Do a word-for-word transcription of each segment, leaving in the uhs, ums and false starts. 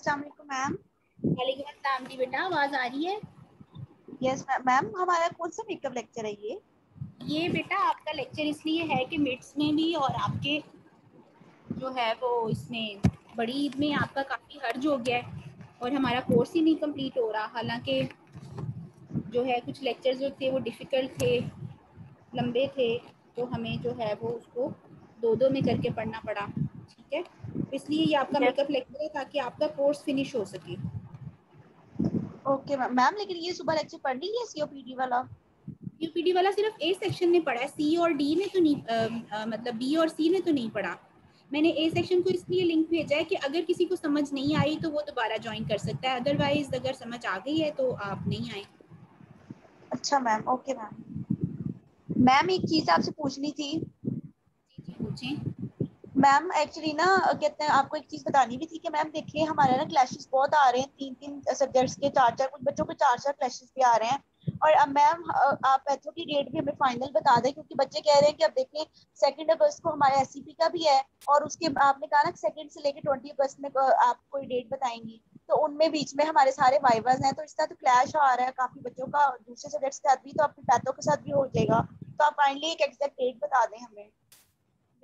अस्सलाम वालेकुम मैम। वालेकुम अस्सलाम। जी बेटा आवाज आ रही है? Yes ma'am. हमारा कौन सा मेकअप लेक्चर है ये? ये बेटा आपका लेक्चर इसलिए है कि मिट्स में भी और आपके जो है वो इसमें बड़ी ईद में आपका काफ़ी हर्ज हो गया है और हमारा कोर्स ही नहीं कंप्लीट हो रहा। हालांकि जो है कुछ लेक्चर जो थे वो डिफ़िकल्ट थे, लंबे थे, तो हमें जो है वो उसको दो दो में करके पढ़ना पड़ा। ठीक है, इसलिए ये आपका मेकअप लेक्चर है ताकि आपका कोर्स फिनिश हो सके। ओके मैम, लेकिन ये सुबह लेक्चर पढ़ ली है सीओपीडी वाला? सीओपीडी वाला सिर्फ ए सेक्शन में पढ़ा है, सी और डी में तो नहीं, आ, आ, मतलब बी और सी में तो नहीं पढ़ा। मैंने ए सेक्शन को इसलिए लिंक भेजा है कि अगर किसी को समझ नहीं आई तो वो दोबारा ज्वाइन कर सकता है, अदरवाइज अगर समझ आ गई है तो आप नहीं आए। अच्छा मैम, ओके मैम। मैम एक चीज आपसे पूछनी थी। जी पूछें मैम। एक्चुअली ना कहते हैं आपको एक चीज बतानी भी थी कि मैम देखिए हमारे ना क्लैशेस बहुत आ रहे हैं, तीन तीन सब्जेक्ट्स के चार चार, कुछ बच्चों के चार चार क्लैशेस भी आ रहे हैं। और अब मैम आप पैथो की डेट भी हमें फाइनल बता दें क्योंकि बच्चे कह रहे हैं कि अब देखिए सेकंड अगस्त को हमारे एससीपी का भी है और उसके आपने कहा ना सेकंड से लेकर ट्वेंटी अगस्त में आप कोई डेट बताएंगी, तो उनमें बीच में हमारे सारे वाइवर्स हैं, तो इसका तो क्लैश आ रहा है काफी बच्चों का दूसरे सब्जेक्ट्स के साथ भी, तो आपके पैथो के साथ भी हो जाएगा। तो आप फाइनली एक एग्जैक्ट डेट बता दें हमें।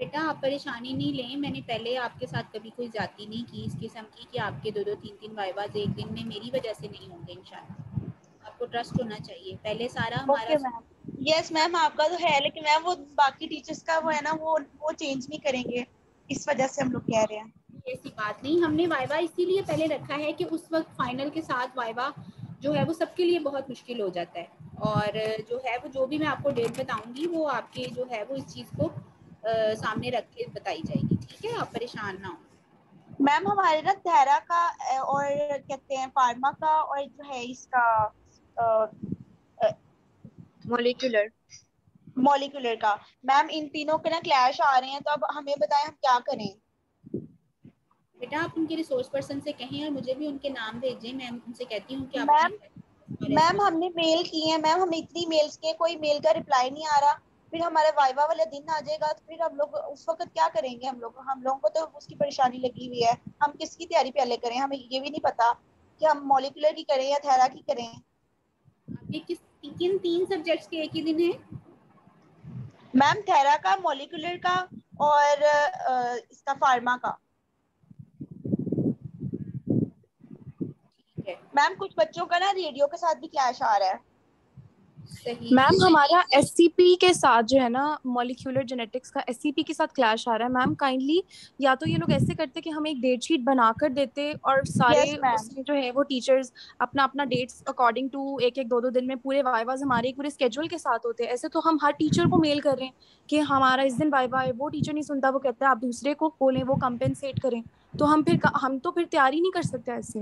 बेटा आप परेशानी नहीं लें, मैंने पहले आपके साथ कभी कोई जाती नहीं की इस किस्म की कि आपके दो दो तीन तीन वाइवर्स एक दिन में मेरी वजह से नहीं होंगे। इंशाल्लाह आपको ट्रस्ट होना चाहिए पहले सारा हमारा। मैम यस मैम आपका तो है, लेकिन मैम वो बाकी टीचर्स का वो है ना वो वो चेंज नहीं करेंगे, इस वजह से हम लोग कह रहे हैं। ऐसी बात नहीं, हमने वाइवा इसीलिए पहले रखा है कि उस वक्त फाइनल के साथ वाइवा जो है वो सबके लिए बहुत मुश्किल हो जाता है और जो है वो जो भी मैं आपको डेट बताऊंगी वो आपके जो है वो इस चीज़ को आ, सामने रख के बताई जाएगी। ठीक है, आप परेशान ना हो। मैम हमारे ना तहरा का और कहते हैं फार्मा का और जो है इसका मॉलिक्यूलर मॉलिक्यूलर का मैम इन तीनों के ना क्लैश आ रहे हैं, तो अब हमें बताएं हम क्या करें। बेटा आप उनके रिसोर्स पर्सन से कहें और मुझे भी उनके नाम भेजें, मैं उनसे कहती हूँ कि मैम मैम हमने मेल किए हैं मैम, हमने इतनी मेल्स किए कोई मेल का रिप्लाई नहीं आ रहा, फिर हमारे वाइवा वाला दिन आ जाएगा तो फिर हम लोग उस वक्त क्या करेंगे। हम लोग हम लोगों को तो उसकी परेशानी लगी हुई है, हम किसकी तैयारी पहले करें, हमें ये भी नहीं पता कि हम मॉलिक्यूलर की करें या थैरा की करें। आपके किस किन तीन सब्जेक्ट्स के एक ही दिन है मैम? थैरा का, मॉलिक्यूलर का और इसका फार्मा का। ठीक है मैम, कुछ बच्चों का ना रेडियो के साथ भी क्लैश आ रहा है। मैम हमारा एससीपी के साथ जो है ना मॉलिक्यूलर जेनेटिक्स का एससीपी के साथ क्लैश आ रहा है मैम। काइंडली या तो ये लोग ऐसे करते कि हमें एक डेट शीट बना कर देते और सारे yes, जो है वो टीचर्स अपना अपना डेट्स अकॉर्डिंग टू एक एक दो दो दिन में पूरे वाइवाज हमारे एक पूरे स्केड्यूल के साथ होते हैं। ऐसे तो हम हर टीचर को मेल कर रहे हैं कि हमारा इस दिन वाइवा है, वो टीचर नहीं सुनता, वो कहता है आप दूसरे को बोलें वो कंपेनसेट करें, तो हम फिर हम तो फिर तैयारी नहीं कर सकते ऐसे।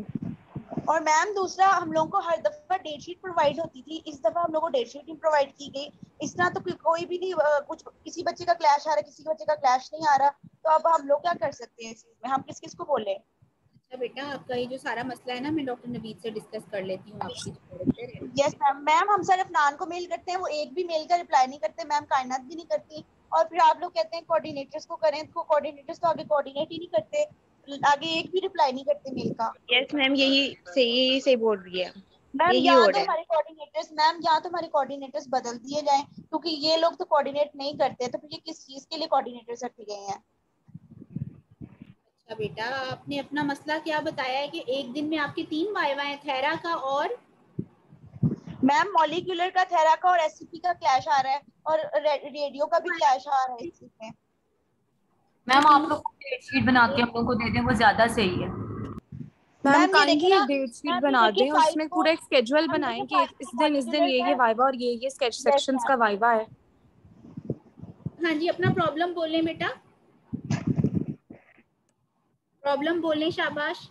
और मैम दूसरा हम लोगों को हर दफा डेट शीट प्रोवाइड होती थी, इस दफा हम लोगों को डेट शीट नहीं प्रोवाइड की गई। इस तरह तो कोई भी नहीं, कुछ किसी बच्चे का क्लैश आ रहा है किसी बच्चे का क्लैश नहीं आ रहा, तो अब हम लोग क्या कर सकते हैं इस चीज में, हम किस किस को बोले? अच्छा बेटा आपका ये जो सारा मसला है ना मैं डॉक्टर नवीद से डिस्कस कर लेती हूँ आपकी। Yes ma'am. मैम हम सर अफनान को मेल करते हैं, वो एक भी मेल का रिप्लाई नहीं करते मैम, कायनात भी नहीं करती, और फिर आप लोग कहते हैं कोऑर्डिनेटर्स को करें, तो कोऑर्डिनेटर्स तो आगे कोऑर्डिनेट ही नहीं करते, आगे एक भी रिप्लाई नहीं करते मेल का। यस मैम यही सही सही बोल रही है मैम। या तो हमारे कोऑर्डिनेटर्स मैम या तो हमारे कोऑर्डिनेटर्स बदल दिए जाएं क्योंकि ये लोग तो कोऑर्डिनेट नहीं करते, तो फिर ये किस चीज के लिए कोऑर्डिनेटर्स रखे गए हैं। अच्छा बेटा आपने अपना मसला क्या बताया है कि एक दिन में आपके तीन वाइवा हैं, थैरा का और मैम मॉलिक्यूलर का, थैरा का और एससीपी का क्लैश आ रहा है और रेडियो का भी क्लैश आ रहा है इस चीज में। मैम आप लोग डेट शीट बना के हम लोगों को दे दें वो ज्यादा सही है मैम। काइंडली डेट शीट बना दें, उसमें पूरा एक स्केड्यूल बनाएं कि इस दिन इस दिन ये ये वाइवा और ये ये स्केच सेक्शंस का वाइवा है। हाँ जी अपना प्रॉब्लम बोलें बेटा, प्रॉब्लम बोलें। शाबाश।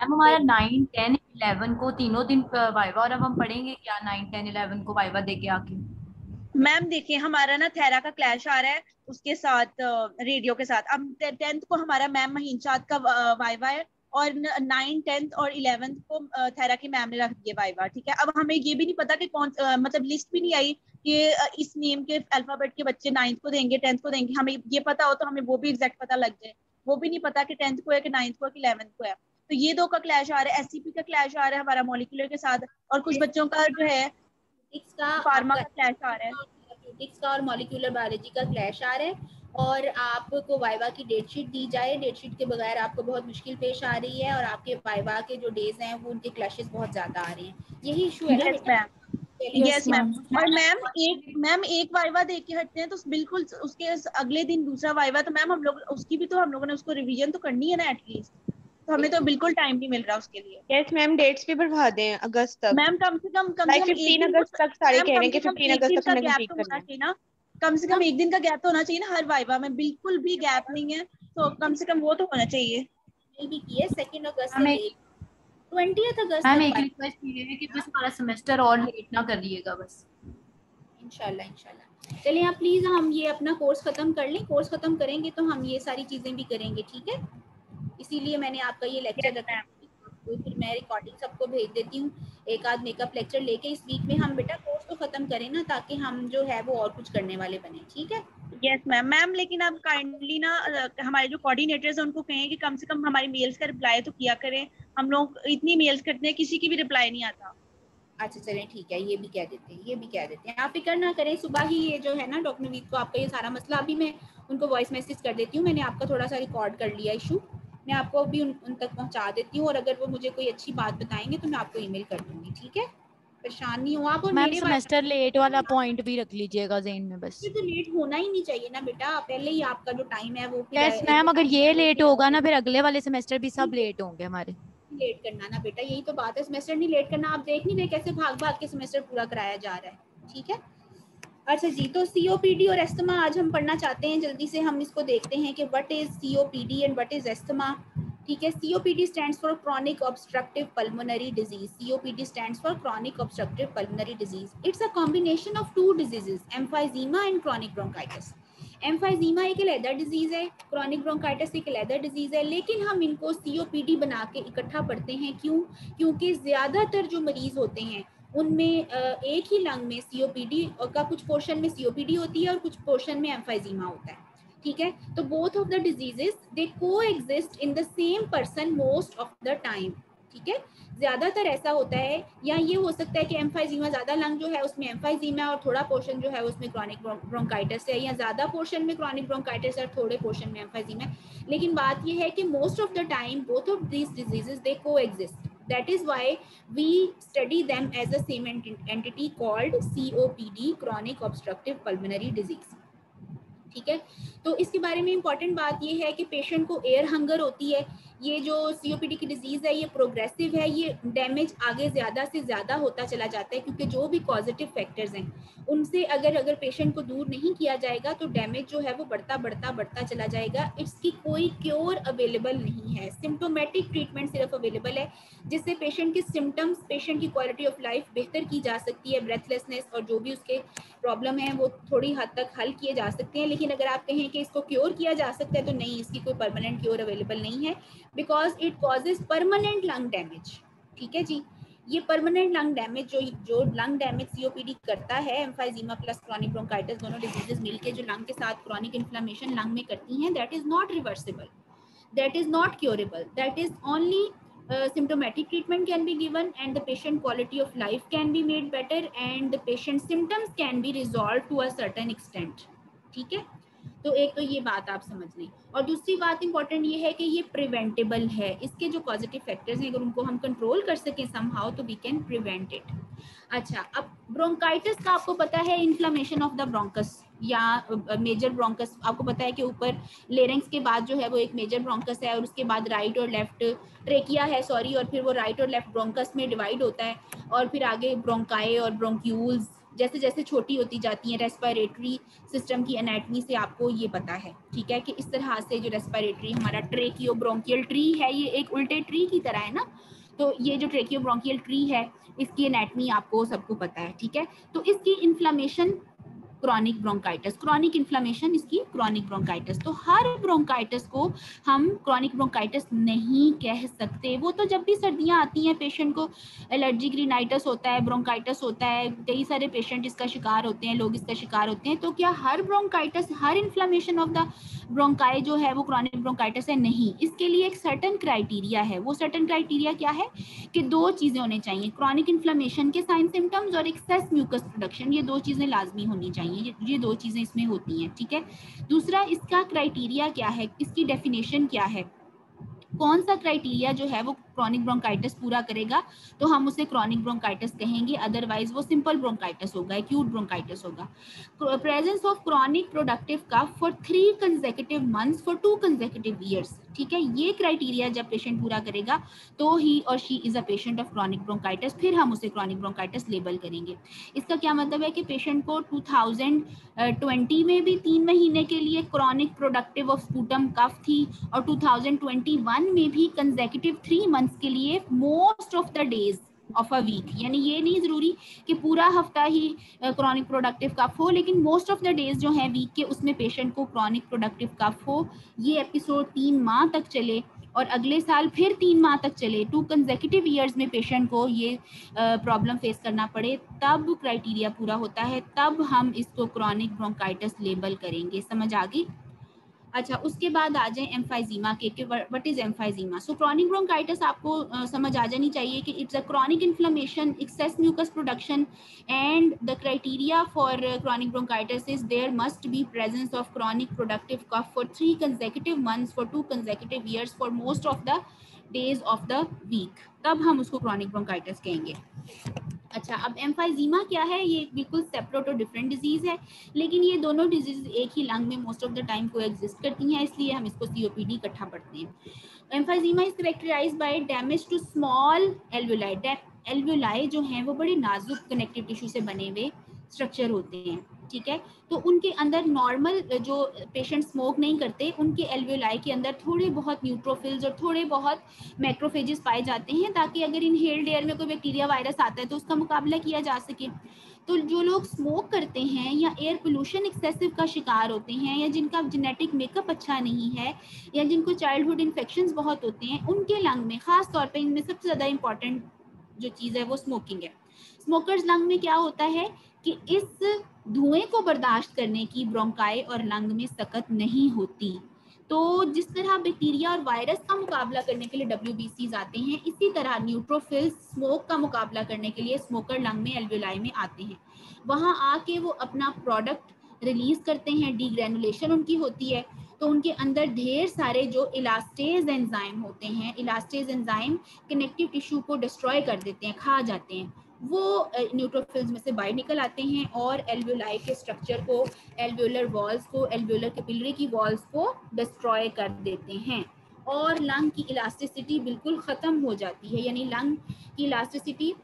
मैम हमारा नाइन टेन इलेवन को तीनों दिन वाइवा और अब हम पढ़ेंगे क्या नाइन टेन इलेवन को वाइवा दे के आके? मैम देखिए हमारा ना थैरा का क्लैश आ रहा है उसके साथ रेडियो के साथ, अब टेंथ को हमारा मैम महीन शाद का वाइवा है और नाइन टेंथ और इलेवेंथ को थैरा की मैम ने रख दिया वाइवा। ठीक है, अब हमें ये भी नहीं पता कि कौन आ, मतलब लिस्ट भी नहीं आई कि इस नेम के अल्फाबेट के बच्चे नाइन्थ को देंगे टेंथ को देंगे, हमें ये पता हो तो हमें वो भी एग्जैक्ट पता लग जाए, वो भी नहीं पता कि टेंथ को है कि नाइन्थ को है कि इलेवेंथ को है। तो ये दो का क्लैश आ रहा है, एससीपी का क्लैश आ रहा है हमारा मॉलिक्यूलर के साथ, और कुछ बच्चों का जो है फार्मा का क्लैश आ रहा है, थेरेप्यूटिक्स का और मॉलिक्यूलर बायोलॉजी का क्लैश आ रहा है। और आपको वाइवा की डेट शीट दी जाए, डेट शीट के बगैर आपको बहुत मुश्किल पेश आ रही है, और आपके वाइवा के जो डेज हैं वो उनके क्लैशेस बहुत ज्यादा आ रहे हैं। यही इशू है। Yes ma'am, yes ma'am. और मैम एक मैम एक वाइवा दे के हटते हैं तो बिल्कुल उसके अगले दिन दूसरा वाइवा, तो मैम हम लोग उसकी भी तो हम लोगों ने उसको रिविजन तो करनी है ना एटलीस्ट, तो हमें तो बिल्कुल टाइम नहीं मिल रहा उसके लिए। यस मैम, डेट्स भी बढ़वा दें अगस्त तक मैम, कम से कम कम पंद्रह अगस्त तक सारे कह रहे हैं कि पंद्रह अगस्त तक हमें ठीक करना चाहिए ना, कम से कम एक दिन का गैप तो होना चाहिए ना हर वाइवा में, बिल्कुल भी गैप नहीं है, तो कम से कम वो तो होना चाहिए। भी की है सेकंड अगस्त से बीस अगस्त मैम, एक रिक्वेस्ट ये है कि बस हमारा सेमेस्टर और लेट ना कर लीजिएगा बस, इंशाल्लाह इंशाल्लाह। चलिए आप प्लीज हम ये अपना कोर्स खत्म कर लें, कोर्स खत्म करेंगे तो हम ये सारी चीजें भी करेंगे, ठीक है? इसीलिए मैंने आपका ये लेक्चर रखा, फिर मैं रिकॉर्डिंग सबको भेज देती हूँ, एक आध मेकअप लेक्चर लेके इस वीक में हम बेटा कोर्स को खत्म करें ना, ताकि हम जो है वो और कुछ करने वाले बने, ठीक है? Yes ma'am. मैम लेकिन आप काइंडली ना हमारे जो कोऑर्डिनेटर्स हैं उनको कहें कि कम से कम हमारी मेल्स का रिप्लाई तो किया करें, हम लोग इतनी मेल्स करते हैं किसी की भी रिप्लाई नहीं आता। अच्छा चलें ठीक है, ये भी कह देते हैं, ये भी कह देते हैं, आप फिक्र ना करें। सुबह ही ये जो है ना डॉक्टर नवीद को आपका ये सारा मसला अभी मैं उनको वॉइस मैसेज कर देती हूँ, मैंने आपका थोड़ा सा रिकॉर्ड कर लिया इशू, मैं आपको अभी उन, उन तक पहुंचा देती हूँ, और अगर वो मुझे कोई अच्छी बात बताएंगे तो मैं आपको ईमेल कर दूंगी, ठीक है? परेशान नहीं हो आप। और मेरे सेमेस्टर लेट वाला पॉइंट भी रख लीजिएगा ज़हन में बस, तो लेट होना ही नहीं चाहिए ना बेटा, पहले ही आपका जो टाइम है वो। यस मैम, अगर ये लेट होगा ना फिर अगले वाले सेमेस्टर भी सब लेट होंगे हमारे। लेट करना ना बेटा, यही तो बात है, सेमेस्टर नहीं लेट करना। आप देख नहीं रहे कैसे भाग भाग के सेमेस्टर पूरा कराया जा रहा है, ठीक है? अच्छा जी, तो सीओपीडी और एस्थमा आज हम पढ़ना चाहते हैं, जल्दी से हम इसको देखते हैं कि what is COPD and what is asthma, ठीक है? COPD stands for chronic obstructive pulmonary disease, COPD stands for chronic obstructive pulmonary disease. It's a combination of two diseases, emphysema and chronic bronchitis. Emphysema एक अलहदा disease है, chronic bronchitis एक अलहदा disease है, लेकिन हम इनको सीओपीडी बना के इकट्ठा पढ़ते हैं, क्यों? क्योंकि ज्यादातर जो मरीज होते हैं उनमें एक ही लंग में सीओपीडी का कुछ पोर्शन में सीओपीडी होती है और कुछ पोर्शन में एम्फाइजीमा होता है, ठीक है? तो both of the diseases they coexist in the same person most of the time, ठीक है? ज्यादातर ऐसा होता है, या ये हो सकता है कि एम्फाइजीमा ज्यादा लंग जो है उसमें एम्फाइजीमा है और थोड़ा पोर्शन जो है उसमें क्रॉनिक ब्रोंकाइटिस है, या ज्यादा पोर्शन में क्रॉनिक ब्रोंकाइटिस है और थोड़े पोर्शन में एम्फाइजीमा है, लेकिन बात ये है कि most of the time both of these diseases they coexist. That is why we study them as the same entity called C O P D, chronic obstructive pulmonary disease. ठीक है, तो इसके बारे में इम्पॉर्टेंट बात यह है कि पेशेंट को एयर हंगर होती है, ये जो सीओपीडी की डिजीज़ है ये प्रोग्रेसिव है, ये डैमेज आगे ज़्यादा से ज़्यादा होता चला जाता है, क्योंकि जो भी पॉजिटिव फैक्टर्स हैं उनसे अगर अगर पेशेंट को दूर नहीं किया जाएगा तो डैमेज जो है वो बढ़ता बढ़ता बढ़ता चला जाएगा। इसकी कोई क्योर अवेलेबल नहीं है, सिम्टोमेटिक ट्रीटमेंट सिर्फ अवेलेबल है, जिससे पेशेंट के सिम्टम्स, पेशेंट की क्वालिटी ऑफ लाइफ बेहतर की जा सकती है, ब्रेथलेसनेस और जो भी उसके प्रॉब्लम है वो थोड़ी हद तक हल किए जा सकते हैं। लेकिन अगर आप कहें कि इसको क्योर किया जा सकता है तो नहीं, इसकी कोई परमानेंट क्योर अवेलेबल नहीं है, because it causes permanent lung damage, ठीक है जी? ये परमानेंट लंग डैमेज जो जो लंग डैमेज सीओपीडी करता है, एम्फाइजीमा प्लस क्रॉनिक ब्रोंकाइटिस दोनों डिजीजेज मिलके जो लंग के साथ क्रॉनिक इन्फ्लेमेशन लंग में करती हैं, that is not reversible, that is not curable, that is only symptomatic treatment can be given and the patient quality of life can be made better and the patient symptoms can be resolved to a certain extent, ठीक है? तो एक तो ये बात आप समझ लें, और दूसरी बात इंपॉर्टेंट ये है कि ये प्रिवेंटेबल है, इसके जो पॉजिटिव फैक्टर्स हैं अगर उनको हम कंट्रोल कर सकें समहाउ तो वी कैन प्रिवेंट इट। अच्छा, अब ब्रोंकाइटिस का आपको पता है इन्फ्लेमेशन ऑफ द ब्रोंकस या मेजर ब्रोंकस, आपको पता है कि ऊपर लेरिंक्स के बाद जो है वो एक मेजर ब्रोंकस है और उसके बाद राइट और लेफ्ट ट्रेकिया है सॉरी और फिर वो राइट और लेफ्ट ब्रोंकस में डिवाइड होता है और फिर आगे ब्रोंकाई और ब्रोंक्यूल्स जैसे जैसे छोटी होती जाती हैं। रेस्पिरेटरी सिस्टम की एनाटमी से आपको ये पता है, ठीक है, कि इस तरह से जो रेस्पिरेटरी हमारा ट्रेकियो ब्रोंकियल ट्री है ये एक उल्टे ट्री की तरह है ना, तो ये जो ट्रेकियो ब्रोंकियल ट्री है इसकी एनाटमी आपको सबको पता है, ठीक है? तो इसकी inflammation chronic bronchitis, chronic inflammation इसकी क्रॉनिक ब्रोंकाइटिस। तो हर ब्रोंकाइटिस को हम क्रॉनिक ब्रोंकाइटिस नहीं कह सकते, वो तो जब भी सर्दियाँ आती हैं पेशेंट को एलर्जिक रिनाइटिस होता है, ब्रोंकाइटिस होता है, कई सारे पेशेंट इसका शिकार होते हैं, लोग इसका शिकार होते हैं। तो क्या हर ब्रोंकाइटिस, हर इन्फ्लेमेशन ऑफ द ब्रोंकाई जो है वो क्रॉनिक ब्रोंकाइटिस है? नहीं, इसके लिए एक सर्टन क्राइटेरिया है। वो सर्टन क्राइटेरिया क्या है कि दो चीज़ें होनी चाहिए, क्रॉनिक इन्फ्लेमेशन के साइन सिम्टम्स और एक्सेस म्यूकस प्रोडक्शन, ये दो चीज़ें लाजमी होनी चाहिए, ये, ये दो चीज़ें इसमें होती हैं। ठीक है, दूसरा इसका क्राइटेरिया क्या है, इसकी डेफिनेशन क्या है, कौन सा क्राइटेरिया जो है वो क्रॉनिक ब्रोंकाइटिस पूरा करेगा तो हम उसे क्रॉनिक ब्रोंकाइटिस कहेंगे, अदरवाइज वो सिंपल ब्रोंकाइटिस होगा, एक्यूट ब्रोंकाइटिस होगा। Presence of chronic productive cough for three consecutive months for two consecutive years. ठीक है, ये क्राइटेरिया जब पेशेंट पूरा करेगा तो ही और she is a patient of chronic bronchitis, फिर हम उसे क्रॉनिक ब्रोंकाइटिस लेबल करेंगे। इसका क्या मतलब है कि पेशेंट को टू थाउजेंड ट्वेंटी में भी तीन महीने के लिए chronic productive of sputum cough थी और टू थाउजेंड ट्वेंटी वन में भी कंसेक्यूटिव थ्री मंथ के लिए most of the days of a week, यानी ये नहीं जरूरी कि पूरा हफ्ता ही क्रॉनिक प्रोडक्टिव कफ हो, लेकिन मोस्ट ऑफ द डेज जो है वीक के उसमें पेशेंट को क्रॉनिक प्रोडक्टिव कफ हो। ये एपिसोड तीन माह तक चले और अगले साल फिर तीन माह तक चले, टू कंसेक्यूटिव ईयर्स में पेशेंट को ये प्रॉब्लम फेस करना पड़े, तब क्राइटेरिया पूरा होता है, तब हम इसको क्रॉनिक ब्रोंकाइटिस लेबल करेंगे। समझ आ गई? अच्छा, उसके बाद आ जाए एम्फाइजीमा के, के what is emphysema. So chronic bronchitis आपको uh, समझ आ जानी चाहिए कि it's a chronic inflammation, excess mucus production, and the criteria for chronic bronchitis is there must be presence of chronic productive cough for three consecutive months for two consecutive years for most of the days of the week, तब हम उसको chronic bronchitis कहेंगे। अच्छा, अब emphysema क्या है? ये बिल्कुल सेपरेट और डिफरेंट डिजीज़ है, लेकिन ये दोनों डिजीज़ एक ही लंग में most of the time coexist करती हैं, इसलिए हम इसको सीओपीडी इकट्ठा पढ़ते हैं। Emphysema is characterize by damage to small alveoli. Alveoli जो हैं वो बड़े नाजुक कनेक्टिव टिश्यू से बने हुए स्ट्रक्चर होते हैं। ठीक है, तो उनके अंदर नॉर्मल जो पेशेंट स्मोक नहीं करते उनके एल्वियोलाई के अंदर थोड़े बहुत न्यूट्रोफिल्स और थोड़े बहुत मैक्रोफेजेस पाए जाते हैं, ताकि अगर इनहेल्ड एयर में कोई बैक्टीरिया वायरस आता है तो उसका मुकाबला किया जा सके। तो जो लोग स्मोक करते हैं या एयर पोल्यूशन एक्सेसिव का शिकार होते हैं या जिनका जेनेटिक मेकअप अच्छा नहीं है या जिनको चाइल्डहुड इन्फेक्शंस बहुत होते हैं, उनके लंग में ख़ास तौर पर इनमें सबसे ज़्यादा इंपॉर्टेंट जो चीज़ है वो स्मोकिंग है। स्मोकर्स लंग में क्या होता है कि इस धुएं को बर्दाश्त करने की ब्रोंकाई और लंग में सकत नहीं होती। तो जिस तरह बैक्टीरिया और वायरस का मुकाबला करने के लिए डब्ल्यू बी सीज आते हैं, इसी तरह न्यूट्रोफिल्स स्मोक का मुकाबला करने के लिए स्मोकर लंग में एल्वियोलाई में आते हैं। वहाँ आके वो अपना प्रोडक्ट रिलीज करते हैं, डिग्रेनुलेशन उनकी होती है, तो उनके अंदर ढेर सारे जो इलास्टेज एंजाइम होते हैं, इलास्टेज एंजाइम कनेक्टिव टिश्यू को डिस्ट्रॉय कर देते हैं, खा जाते हैं, वो न्यूट्रोफिल्स में से बाहर निकल आते हैं और एल्वियोलाई के स्ट्रक्चर को, एल्वियोलर वॉल्स को, एल्वियोलर कैपिलरी की वॉल्स को डिस्ट्रॉय कर देते हैं और लंग की इलास्टिसिटी बिल्कुल ख़त्म हो जाती है। यानी लंग की इलास्टिसिटी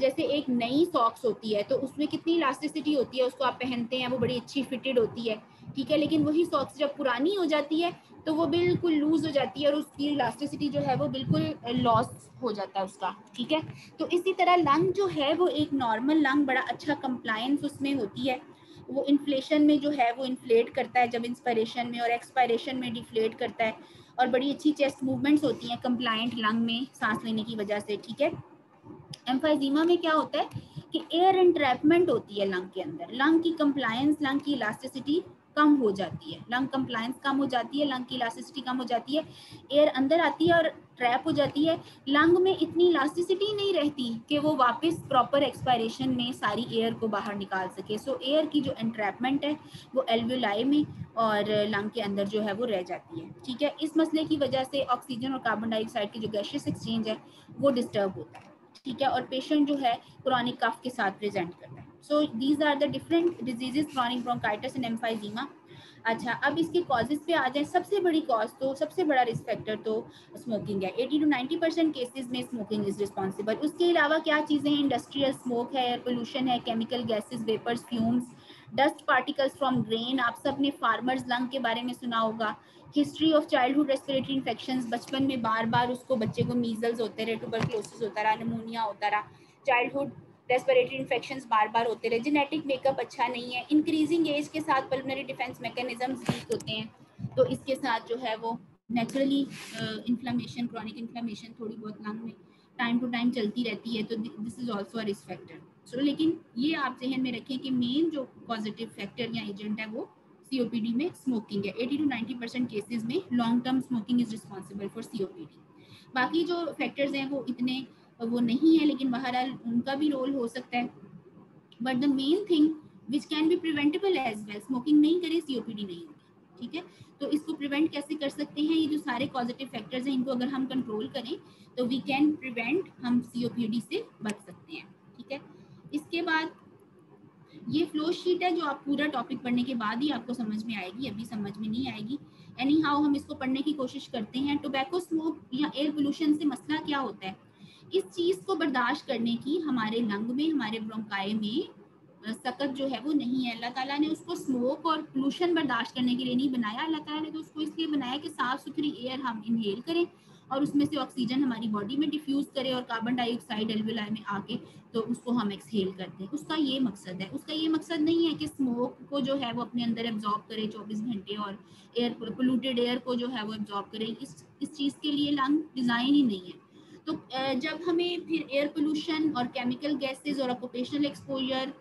जैसे एक नई सॉक्स होती है तो उसमें कितनी इलास्टिसिटी होती है, उसको आप पहनते हैं वो बड़ी अच्छी फिटेड होती है, ठीक है, लेकिन वही सॉक्स जब पुरानी हो जाती है तो वो बिल्कुल लूज़ हो जाती है और उसकी इलास्टिसिटी जो है वो बिल्कुल लॉस हो जाता है उसका। ठीक है, तो इसी तरह लंग जो है वो एक नॉर्मल लंग, बड़ा अच्छा कंप्लायंस उसमें होती है, वो इन्फ्लेशन में जो है वो इन्फ्लेट करता है जब इंस्पिरेशन में, और एक्सपायरेशन में डिफ्लेट करता है, और बड़ी अच्छी चेस्ट मूवमेंट्स होती हैं कंप्लायंट लंग में सांस लेने की वजह से। ठीक है, एम्फाइजीमा में क्या होता है कि एयर एंट्रैपमेंट होती है लंग के अंदर, लंग की कंप्लायंस, लंग की इलास्टिसिटी कम हो जाती है, लंग कंप्लायंस कम हो जाती है, लंग की इलास्टिसिटी कम हो जाती है, एयर अंदर आती है और ट्रैप हो जाती है, लंग में इतनी इलास्टिसिटी नहीं रहती कि वो वापस प्रॉपर एक्सपायरेशन में सारी एयर को बाहर निकाल सके। सो एयर की जो एंट्रैपमेंट है वो एल्वियोलाई में और लंग के अंदर जो है वो रह जाती है। ठीक है, इस मसले की वजह से ऑक्सीजन और कार्बन डाइऑक्साइड की जो गैसियस एक्सचेंज है वो डिस्टर्ब होता है। ठीक है, और पेशेंट जो है क्रॉनिक कफ के साथ प्रेजेंट करता है। So these are the different diseases, chronic bronchitis and emphysema. अच्छा, अब इसके कॉजेज़ पे आ जाए। सबसे बड़ी कॉज तो, सबसे बड़ा रिस्क फैक्टर तो स्मोकिंग है। अस्सी टू नब्बे परसेंट केसेस में स्मोकिंग इज़ रिस्पॉन्सिबल। उसके अलावा क्या चीज़ें हैं? इंडस्ट्रियल स्मोक है, एयर पोल्यूशन है, chemical gases, vapours, fumes, dust particles from grain. आप सब ने फार्मर्स लंग के बारे में सुना होगा। History of childhood respiratory infections, बचपन में बार बार उसको, बच्चे को मीजल्स होते रहे, ट्यूबरक्लोसिस होता रहा, निमोनिया होता रहा, चाइल्डहुड रेस्पिरेटरी इन्फेक्शंस बार बार होते रहे, जेनेटिक मेकअप अच्छा नहीं है, इंक्रीजिंग एज के साथ पल्मोनरी डिफेंस मैकेनिज्म्स वीक होते हैं, तो इसके साथ जो है वो नेचुरली इन्फ्लेमेशन, क्रॉनिक इन्फ्लेमेशन थोड़ी बहुत लंग में टाइम टू टाइम चलती रहती है, तो this is also a risk factor. So लेकिन ये आप जहन में रखें कि मेन जो पॉजिटिव फैक्टर या एजेंट है वो सीओपीडी में स्मोकिंग है। अस्सी टू नब्बे परसेंट केसेस में long term smoking is responsible for COPD. बाकी जो फैक्टर्स हैं वो इतने वो नहीं है, लेकिन बहरहाल उनका भी रोल हो सकता है। But the main thing which can be preventable as well, smoking नहीं करें सीओपीडी नहीं होगी, ठीक है। तो इसको प्रिवेंट कैसे कर सकते हैं, ये जो सारे पॉजिटिव फैक्टर्स हैं इनको अगर हम कंट्रोल करें तो वी कैन प्रिवेंट, हम सीओपीडी से बच सकते हैं, ठीक है। इसके बाद ये फ्लो शीट है जो आप पूरा टॉपिक पढ़ने के बाद ही आपको समझ में आएगी, अभी समझ में नहीं आएगी। एनी हाउ हम इसको पढ़ने की कोशिश करते हैं। टोबैको स्मोक या एयर पोल्यूशन से मसला क्या होता है, इस चीज़ को बर्दाश्त करने की हमारे लंग में, हमारे ब्रोंकाई में सकत जो है वो नहीं है। अल्लाह ताला ने उसको स्मोक और पोल्यूशन बर्दाश्त करने के लिए नहीं बनाया, अल्लाह ताला ने तो उसको इसलिए बनाया कि साफ़ सुथरी एयर हम इनहेल करें और उसमें से ऑक्सीजन हमारी बॉडी में डिफ्यूज़ करें और कार्बन डाइऑक्साइड एल्वियोलाई में आके तो उसको हम एक्सहेल करते हैं, उसका ये मकसद है। उसका ये मकसद नहीं है कि स्मोक को जो है वो अपने अंदर एब्जॉर्ब करें चौबीस घंटे और एयर पोल्यूटेड एयर को जो है वो एब्जॉर्ब करें, इस इस चीज़ के लिए लंग डिज़ाइन ही नहीं है। तो जब हमें फिर एयर पोल्यूशन और केमिकल गैसेस और ऑक्यूपेशनल एक्सपोजर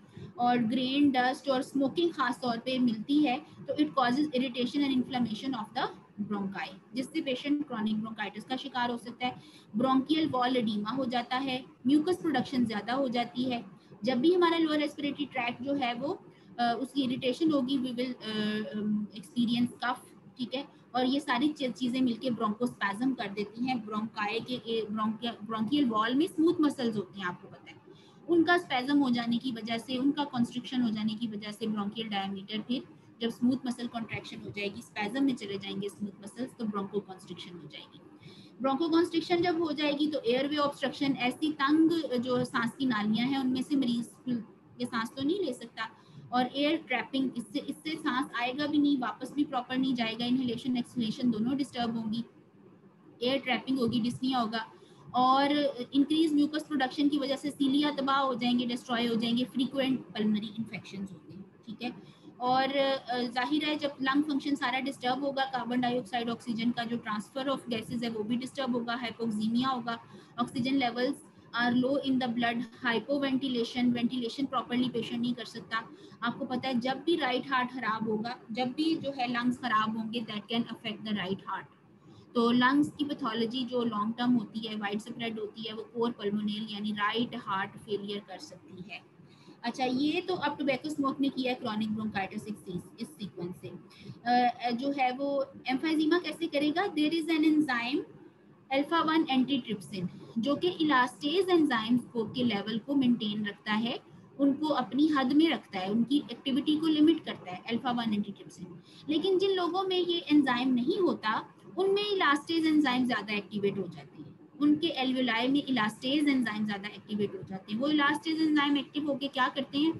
और ग्रेन डस्ट और स्मोकिंग खास तौर पे मिलती है तो it causes irritation and inflammation of the bronchi, जिससे पेशेंट क्रॉनिक ब्रोंकाइटिस का शिकार हो सकता है। ब्रोंकियल वॉल एडिमा हो जाता है, म्यूकस प्रोडक्शन ज़्यादा हो जाती है। जब भी हमारा लोअर रेस्पिरेटरी ट्रैक्ट जो है वो उसकी इरिटेशन होगी, वी विल एक्सपीरियंस कफ, ठीक है। और ये सारी चीज़ें मिलके ब्रोंकोस्पैज्म कर देती हैं। ब्रोंकाई के ब्रोंकियल वॉल में स्मूथ मसल्स होते हैं, आपको पता है, उनका स्पैज्म हो जाने की वजह से, उनका कंस्ट्रिक्शन हो जाने की वजह से ब्रोंकियल डायमीटर, फिर जब स्मूथ मसल कॉन्ट्रैक्शन हो जाएगी, स्पैज्म में चले जाएंगे स्मूथ मसल्स, तो ब्रोंको कॉन्स्ट्रिक्शन हो जाएगी। ब्रोंको कॉन्स्ट्रिक्शन जब हो जाएगी तो एयरवे ऑब्स्ट्रक्शन, ऐसी तंग जो सांस की नालियाँ हैं उनमें से मरीज के सांस तो नहीं ले सकता, और एयर ट्रैपिंग, इससे इससे सांस आएगा भी नहीं, वापस भी प्रॉपर नहीं जाएगा, इनहेलेशन एक्सहेलेशन दोनों डिस्टर्ब होंगी, एयर ट्रैपिंग होगी, डिस्निया होगा। और इंक्रीज म्यूकस प्रोडक्शन की वजह से सीलिया तबाह हो जाएंगे, डिस्ट्रॉय हो जाएंगे, फ्रीक्वेंट पल्मोनरी इन्फेक्शन होते हैं, ठीक है। और जाहिर है जब लंग फंक्शन सारा डिस्टर्ब होगा, कार्बन डाइऑक्साइड ऑक्सीजन का जो ट्रांसफर ऑफ गैसेज है वो भी डिस्टर्ब होगा, हाइपोक्सीमिया होगा, oxygen levels are low in the blood, hypoventilation, ventilation properly patient नहीं कर सकता। आपको पता है जब भी राइट हार्ट खराब होगा, जब भी जो है लंग्स खराब होंगे, that can affect the right heart. तो लंग्स की पैथोलॉजी जो लॉन्ग टर्म होती है, वाइड स्प्रेड होती है, वो कोर पल्मोनेल यानी राइट हार्ट फेलियर कर सकती है। अच्छा, ये तो अब टोबैको स्मोक ने किया है क्रॉनिक ब्रोंकाइटिस इस सीक्वेंस से। जो है वो एम्फाइजीमा कैसे करेगा, there is an enzyme alpha one antitrypsin जो कि इलास्टेज एंजाइम के लेवल को मेंटेन रखता है, उनको अपनी हद में रखता है, उनकी एक्टिविटी को लिमिट करता है, अल्फा वन एंटी ट्रिप्सिन। लेकिन जिन लोगों में ये एंजाइम नहीं होता उनमें इलास्टेज एंजाइम ज़्यादा एक्टिवेट हो जाते हैं, उनके एल्वियोलाई में इलास्टेज एंजाइम ज़्यादा एक्टिवेट हो जाते हैं। वो इलास्टेज एंजाइम एक्टिव होकर क्या करते हैं,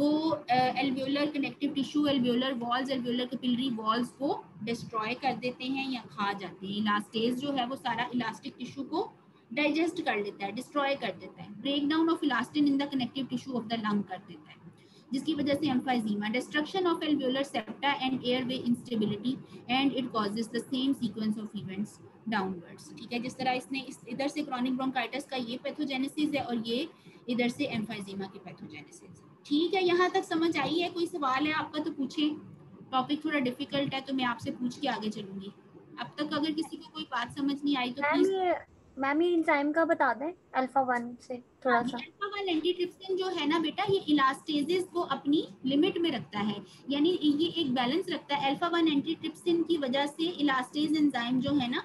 वो alveolar connective tissue, alveolar walls, alveolar capillary walls को डिस्ट्रॉय कर देते हैं या खा जाते हैं। इलास्टेज जो है वो सारा इलास्टिक टिश्यू को डाइजेस्ट कर लेता है, डिस्ट्रॉय कर देता है, break down of elastin in the connective tissue of the lung कर देता है, जिसकी वजह से emphysema, destruction of alveolar septa and airway instability and it causes the same sequence of events downwards, ठीक है। जिस तरह इसने इस इधर से क्रॉनिक ब्रोंकाइटिस का ये पैथोजेनेसिस है और ये इधर से एम्फाइजीमा की पैथोजेनेसिस, ठीक है। यहाँ तक समझ आई है, कोई सवाल है आपका तो पूछें, टॉपिक थोड़ा डिफिकल्ट है तो मैं आपसे पूछ के आगे चलूंगी। अब तक अगर किसी को कोई बात समझ नहीं आई तो प्लीज मैम ये एंजाइम का बता दें, अल्फा वन से थोड़ा सा। अल्फा वन एंटीट्रिप्सिन जो है ना बेटा, ये इलास्टेजेस को अपनी लिमिट में रखता है, यानी ये एक बैलेंस रखता है। अल्फा वन एंटीट्रिप्सिन की वजह से इलास्टेज एंजाइम जो है ना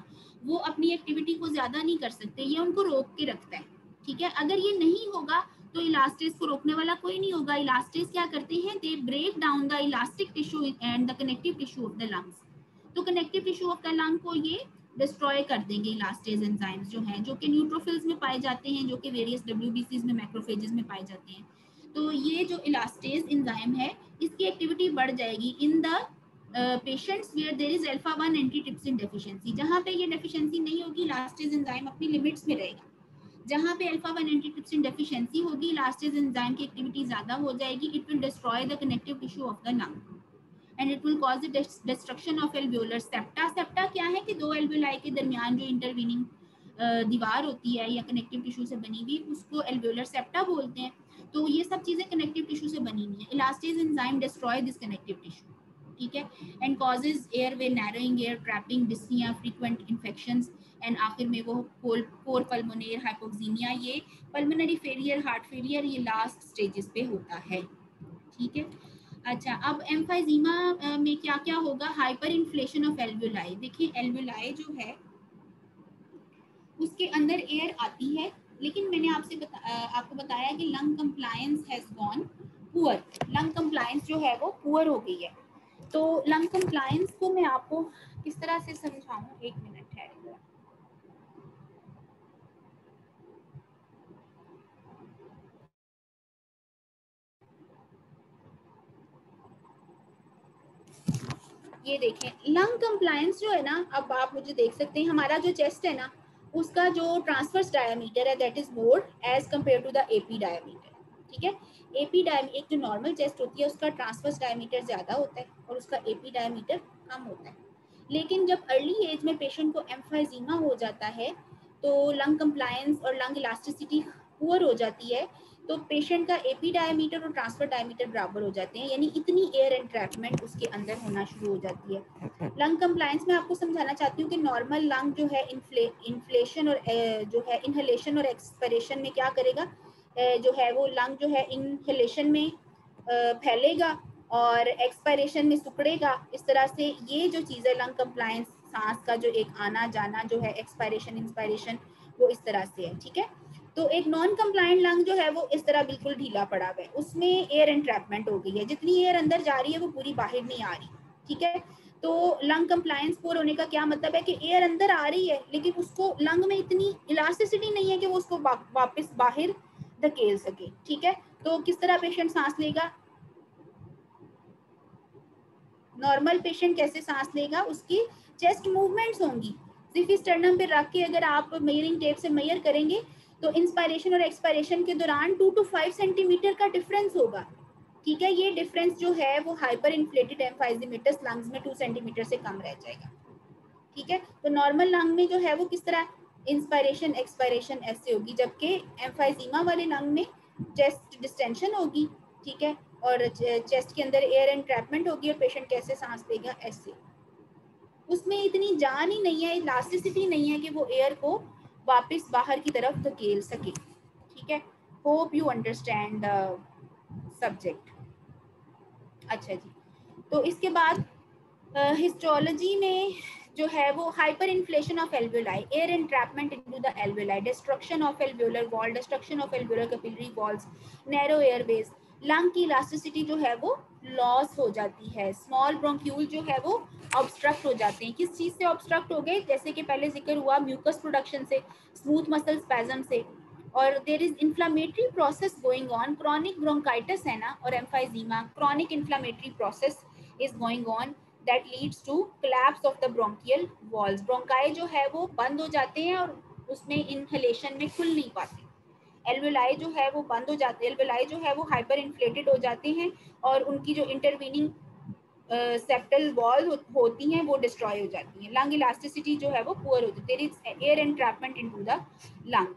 वो अपनी एक्टिविटी को ज्यादा नहीं कर सकते, ये उनको रोक के रखता है, ठीक है। अगर ये नहीं होगा तो इलास्टेज को रोकने वाला कोई नहीं होगा। इलास्टेज क्या करते हैं, they break down the elastic tissue and the connective tissue of the lungs, तो connective tissue of the lung को ये डिस्ट्रॉय कर देंगे। इलास्टेज एंजाइम्स जो हैं, जो कि न्यूट्रोफिल्स में पाए जाते हैं, जो कि वेरियस डब्ल्यूबीसीज में, मैक्रोफेजेस में पाए जाते हैं। तो ये जो इलास्टेज एंजाइम है इसकी एक्टिविटी बढ़ जाएगी in the patients where there is alpha one antitrypsin deficiency. जहाँ पे ये डेफिशिएंसी नहीं होगी, इलास्टेज एंजाइम अपनी लिमिट्स में रहेगा। जहाँ पे अल्फा वन एंटीट्रिप्सिन डेफिशिएंसी होगी, इलास्टेज एंजाइम की एक्टिविटी ज्यादा हो जाएगी, it will destroy the connective tissue of the lung and it will cause the destruction of alveolar septa. Septa क्या है कि दो एल्वियोलाई के दरमियान जो इंटरवीनिंग दीवार होती है या कनेक्टिव टिश्यू से बनी हुई, उसको एल्वियोलर सेप्टा बोलते हैं। तो ये सब चीजें कनेक्टिव टिश्यू से बनी हुई है। Elastase enzyme destroy this connective tissue, ठीक है, and causes airway narrowing, air trapping, dyspnoea, frequent infections and आखिर में वो कोर पल्मोनेर हाइपोक्सीमिया, ये पल्मोनरी फेलियर, हार्ट फेलियर, ये लास्ट स्टेजेस पे होता है, ठीक है। अच्छा, अब एम्फाइजीमा में क्या क्या होगा? Hyper inflation of alveoli. देखिए एल्वियोलाई जो है उसके अंदर एयर आती है, लेकिन मैंने आपसे बता, आपको बताया कि lung compliance has gone poor, lung compliance जो है वो पुअर हो गई है। तो लंग कंप्लायंस को मैं आपको किस तरह से समझाऊं, एक मिनट है। ये देखें लंग कंप्लायंस जो है ना, अब आप मुझे देख सकते हैं, हमारा जो चेस्ट है ना उसका जो ट्रांसवर्स डायमीटर है that is more as compare to the AP diameter, ठीक है। एपी डायम एक जो नॉर्मल चेस्ट होती है उसका ट्रांसवर्स डायमीटर ज़्यादा होता है और उसका एपी डायमीटर कम होता है। लेकिन जब अर्ली एज में पेशेंट को एम्फाइजीमा हो जाता है तो लंग कंप्लायंस और लंग इलास्टिसिटी पुअर हो जाती है, तो पेशेंट का एपी डायमीटर और ट्रांसफर डायमीटर बराबर हो जाते हैं, यानी इतनी एयर एंट्रैपमेंट उसके अंदर होना शुरू हो जाती है। लंग कंप्लायंस में आपको समझाना चाहती हूँ कि नॉर्मल लंग जो है इन्फ्ले इन्फ्लेशन और जो है इनहलेशन और एक्सपरेशन में क्या करेगा, जो है वो लंग जो है इनहलेशन में फैलेगा और एक्सपरेशन में सुकड़ेगा। इस तरह से ये जो चीज़ें लंग कंप्लायंस, सांस का जो एक आना जाना जो है, एक्सपरेशन इंस्पायरेशन, वो इस तरह से है, ठीक है। तो एक नॉन कंप्लायंट लंग जो है वो इस तरह बिल्कुल ढीला पड़ा हुआ है, उसमें एयर एंट्रैपमेंट हो गई है, जितनी एयर अंदर जा रही है वो पूरी बाहर नहीं आ रही, ठीक है। तो लंग कंप्लायंस पूरा होने का क्या मतलब है कि एयर अंदर आ रही है लेकिन उसको लंग में इतनी इलास्टिसिटी नहीं है कि वो उसको वापस बाहर धकेल सके, ठीक है। तो किस तरह पेशेंट सांस लेगा, नॉर्मल पेशेंट कैसे सांस लेगा, उसकी चेस्ट मूवमेंट्स होंगी। सिर्फ इस टर्नम पे रख के अगर आप मेजरिंग टेप से मेजर करेंगे तो इंस्पायरेशन और एक्सपायरेशन के दौरान टू टू फाइव सेंटीमीटर का डिफरेंस होगा, ठीक है। ये डिफरेंस जो है वो हाइपर इन्फ्लेटेड एम्फाइजीमेटस लंग्स में टू सेंटीमीटर से कम रह जाएगा, ठीक है। तो नॉर्मल लंग में जो है वो किस तरह इंस्पायरेशन एक्सपायरेशन ऐसे होगी, जबकि एम्फाइजीमा वाले लंग में चेस्ट डिस्टेंशन होगी, ठीक है, और चेस्ट के अंदर एयर एंट्रैपमेंट होगी और पेशेंट कैसे सांस लेगा, ऐसे। उसमें इतनी जान ही नहीं है, इलास्टिसिटी नहीं है कि वो एयर को वापस बाहर की तरफ धकेल सके, ठीक है। Hope you understand subject. अच्छा जी, तो इसके बाद हिस्टोलॉजी uh, में जो है वो hyper inflation of alveoli, air entrapment into the alveoli, destruction of alveolar wall, destruction of alveolar capillary walls, narrow airways, lung की इलास्टिसिटी जो है वो लॉस हो जाती है, स्मॉल ब्रोंक्यूल जो है वो ऑब्स्ट्रक्ट हो जाते हैं। किस चीज़ से ऑब्स्ट्रक्ट हो गए, जैसे कि पहले जिक्र हुआ म्यूकस प्रोडक्शन से, स्मूथ मसल स्पैजम से, और there is inflammatory process going on, chronic bronchitis है ना और emphysema, chronic inflammatory process is going on that leads to collapse of the bronchial walls. Bronchi जो है वो बंद हो जाते हैं और उसमें इनहेलेशन में खुल नहीं पाते, एल्वियोलाई जो है वो बंद हो जाते हैं, एल्वियोलाई जो है वो हाइपर इन्फ्लेटेड हो जाते हैं और उनकी जो इंटरवीनिंग सेप्टल वॉल होती हैं वो डिस्ट्रॉय हो जाती हैं। लंग इलास्टिसिटी जो है वो पुअर होती है, there is air entrapment into the lung.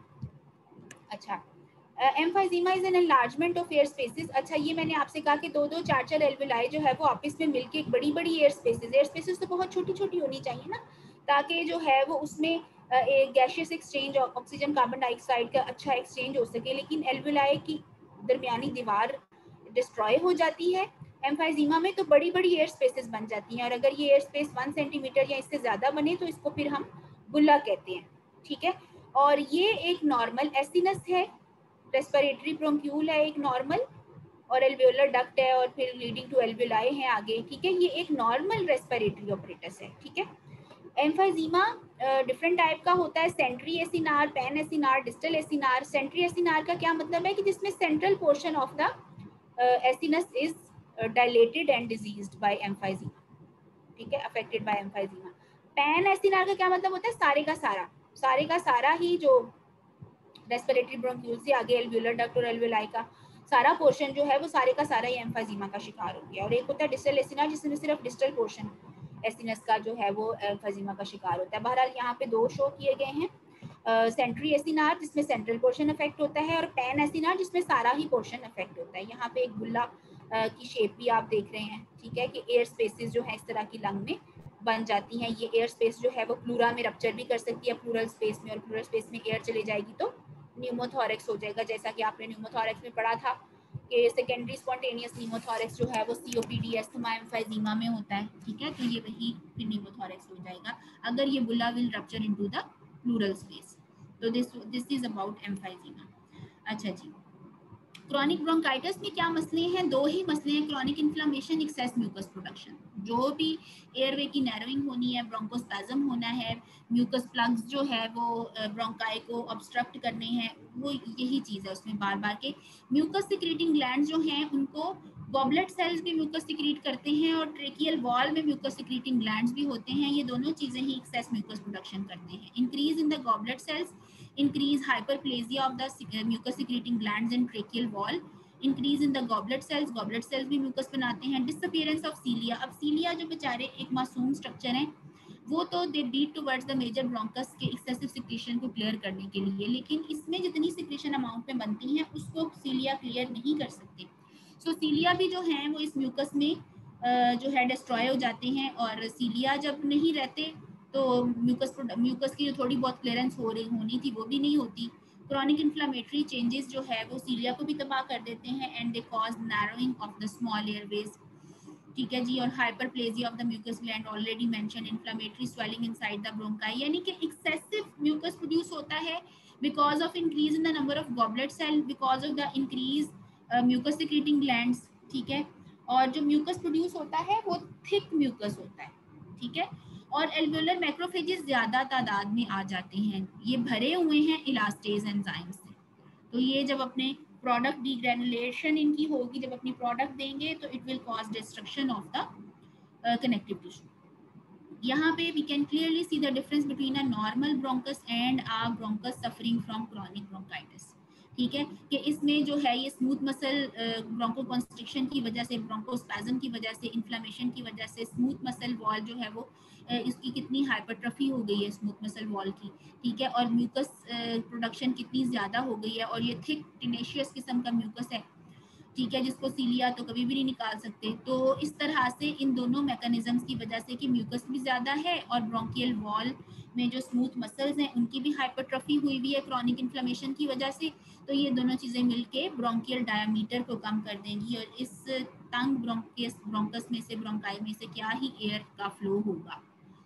अच्छा, emphysema is an enlargement of air spaces. अच्छा, ये मैंने आपसे कहा कि दो दो चार चार एल्वियोलाई जो है वो आपस में मिलके एक बड़ी बड़ी एयर स्पेसेस, एयर स्पेसेस तो बहुत छोटी छोटी होनी चाहिए ना, ताकि जो है वो उसमें एक gaseous exchange, oxygen carbon dioxide का अच्छा एक्सचेंज हो सके। लेकिन एल्वियोलाई की दरमियानी दीवार डिस्ट्रॉय हो जाती है, एम्फाइजीमा में तो बड़ी बड़ी एयर स्पेसेस बन जाती हैं और अगर ये एयर स्पेस वन सेंटीमीटर या इससे ज़्यादा बने तो इसको फिर हम बुल्ला कहते हैं, ठीक है। और ये एक नॉर्मल एसिनस है, रेस्पिरेटरी ब्रोंक्यूल है एक नॉर्मल, और एल्वियोलर डक्ट है और फिर लीडिंग टू एल्वियोलाई है आगे, ठीक है। ये एक नॉर्मल रेस्पिरेटरी ऑपरेटस है, ठीक है। एम्फाइजीमा डिफरेंट टाइप का होता है, centriacinar, panacinar, distal acinar. Centriacinar का क्या मतलब है कि जिसमें central portion of the acinus is dilated and diseased by emphysema, ठीक है, affected by emphysema. Panacinar का क्या मतलब होता है, सारे का सारा, सारे का सारा ही जो रेस्पिरेटरी ब्रोंक्यूल्स, आगे एल्वियोलर डक्ट और एल्वियोलाई का सारा पोर्शन जो है वो सारे का सारा ही एम्फाजीमा का शिकार हो गया। और एक होता है डिस्टल एसिना, जिसमें सिर्फ डिस्टल पोर्शन एसिनस का जो है वो एम्फाजीमा का शिकार होता है। बहरहाल यहाँ पे दो शो किए गए हैं, सेंट्री एसिनार जिसमें सेंट्रल पोर्शन अफेक्ट होता है और पैन एसिनार जिसमें सारा ही पोर्शन अफेक्ट होता है। यहाँ पे एक बुल्ला की शेप भी आप देख रहे हैं, ठीक है, कि एयर स्पेसेस जो है इस तरह की लंग में बन जाती हैं। ये एयर स्पेस जो है वो प्लूरा में रप्चर भी कर सकती है, प्लूरल स्पेस में, और प्लूरल स्पेस में एयर चली जाएगी तो न्यूमोथोरेक्स हो जाएगा। जैसा कि आपने न्यूमोथोरेक्स में पढ़ा था कि सेकेंडरी स्पॉन्टेनियस न्यूमोथोरेक्स जो है वो सीओपीडी अस्थमा एम्फाइजीमा में होता है, ठीक है, तो ये वही फिर न्यूमोथोरेक्स हो जाएगा अगर ये bulla will rupture into the pleural space. तो this this is about emphysema. अच्छा जी, क्रॉनिक ब्रोंकाइटिस में क्या मसले हैं? दो ही मसले हैं, chronic inflammation, excess mucus production. जो भी एयरवे की नैरोइंग होनी है, ब्रोंकोस्पैज्म होना है, म्यूकस प्लग्स जो है वो ब्रोंकाई को ऑब्स्ट्रक्ट करने हैं, वो यही चीज़ है उसमें। बार बार के म्यूकस सिक्रीटिंग ग्लैंड जो हैं उनको गॉबलेट सेल्स भी म्यूकस सिक्रीट करते हैं और ट्रेकियल वॉल में म्यूकस सिक्रीटिंग ग्लैंड्स भी होते हैं। ये दोनों चीज़ें ही एक्सेस म्यूकस प्रोडक्शन करते हैं। Increase in the goblet cells, increase hyperplasia of the mucus secreting glands and tracheal wall, increase in the goblet cells, goblet cells भी mucus बनाते हैं, disappearance of cilia। अब cilia जो बेचारे एक मासूम structure हैं वो तो they lead towards the major bronchus के excessive secretion को clear करने के लिए, लेकिन इसमें जितनी secretion amount में बनती है उसको cilia clear नहीं कर सकते। so cilia भी जो हैं वो इस mucus में जो है destroy हो जाते हैं, और cilia जब नहीं रहते तो म्यूकस म्यूकस की जो थोड़ी बहुत क्लियरेंस हो रही होनी थी वो भी नहीं होती। क्रॉनिक इन्फ्लामेटरी चेंजेस जो है वो सीलिया को भी तबाह कर देते हैं, and they cause narrowing of the small airways, ठीक है जी। और hyperplasia of the mucus gland already mention, inflammatory swelling inside the bronchi, यानी कि एक्सेसिव म्यूकस प्रोड्यूस होता है because of increase in the number of goblet cell, because of the increase mucus secreting glands, ठीक है। और जो mucus produce होता है वो थिक म्यूकस होता है, ठीक है, और एल्वियोलर मैक्रोफेजेस ज़्यादा तादाद में आ जाते हैं, ये भरे हुए हैं इलास्टेज एंजाइम्स से। तो ये जब अपने प्रोडक्ट डिग्रेनुलेशन इनकी होगी, जब अपनी प्रोडक्ट देंगे तो it will cause destruction of the connective tissue. यहाँ पे we can clearly see the difference between a normal bronchus and a bronchus suffering from chronic bronchitis, ठीक है, कि इसमें जो है ये स्मूथ मसल ब्रोंको कॉन्स्ट्रिक्शन की वजह से, ब्रोंकोस्पैज्म की वजह से, इन्फ्लामेशन की वजह से स्मूथ मसल वॉल जो है वो इसकी कितनी हाइपरट्रफी हो गई है स्मूथ मसल वॉल की, ठीक है, और म्यूकस प्रोडक्शन कितनी ज़्यादा हो गई है। और ये थिक टिनेशियस किस्म का म्यूकस है, ठीक है, जिसको सीलिया तो कभी भी नहीं निकाल सकते। तो इस तरह से इन दोनों मैकेनिज़म्स की वजह से कि म्यूकस भी ज़्यादा है और ब्रोंकियल वॉल में जो स्मूथ मसल्स हैं उनकी भी हाइपरट्रफी हुई हुई है क्रॉनिक इन्फ्लेमेशन की वजह से, तो ये दोनों चीज़ें मिलके ब्रोंकियल डायामीटर को कम कर देंगी और इस तंग ब्रोंकियस ब्रोंकस में से, ब्रोंकाई में से क्या ही एयर का फ्लो होगा।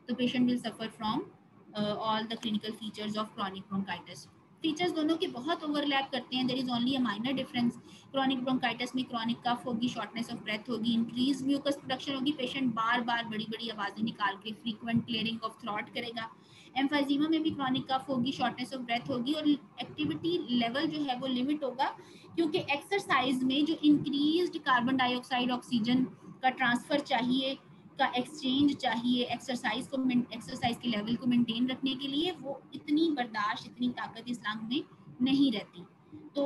तो patient will suffer from all the clinical features of chronic bronchitis. Features दोनों के बहुत ओवरलैप करते हैं, there is only a minor difference. Chronic bronchitis में क्रॉनिक कफ होगी, शॉर्टनेस ऑफ ब्रेथ होगी, इंक्रीज म्यूकस प्रोडक्शन होगी, पेशेंट बार बार बड़ी बड़ी आवाज़ें निकाल के फ्रीक्वेंट क्लियरिंग ऑफ थ्रॉट करेगा। एम्फाइजीमा में भी क्रॉनिक कफ होगी, शॉर्टनेस ऑफ ब्रेथ होगी, और एक्टिविटी लेवल जो है वो लिमिट होगा, क्योंकि एक्सरसाइज में जो इंक्रीज्ड कार्बन डाइऑक्साइड ऑक्सीजन का ट्रांसफ़र चाहिए, का एक्सचेंज चाहिए एक्सरसाइज को, एक्सरसाइज के लेवल को मेंटेन रखने के लिए, वो इतनी बर्दाश्त, इतनी ताकत इस लंग में नहीं रहती। तो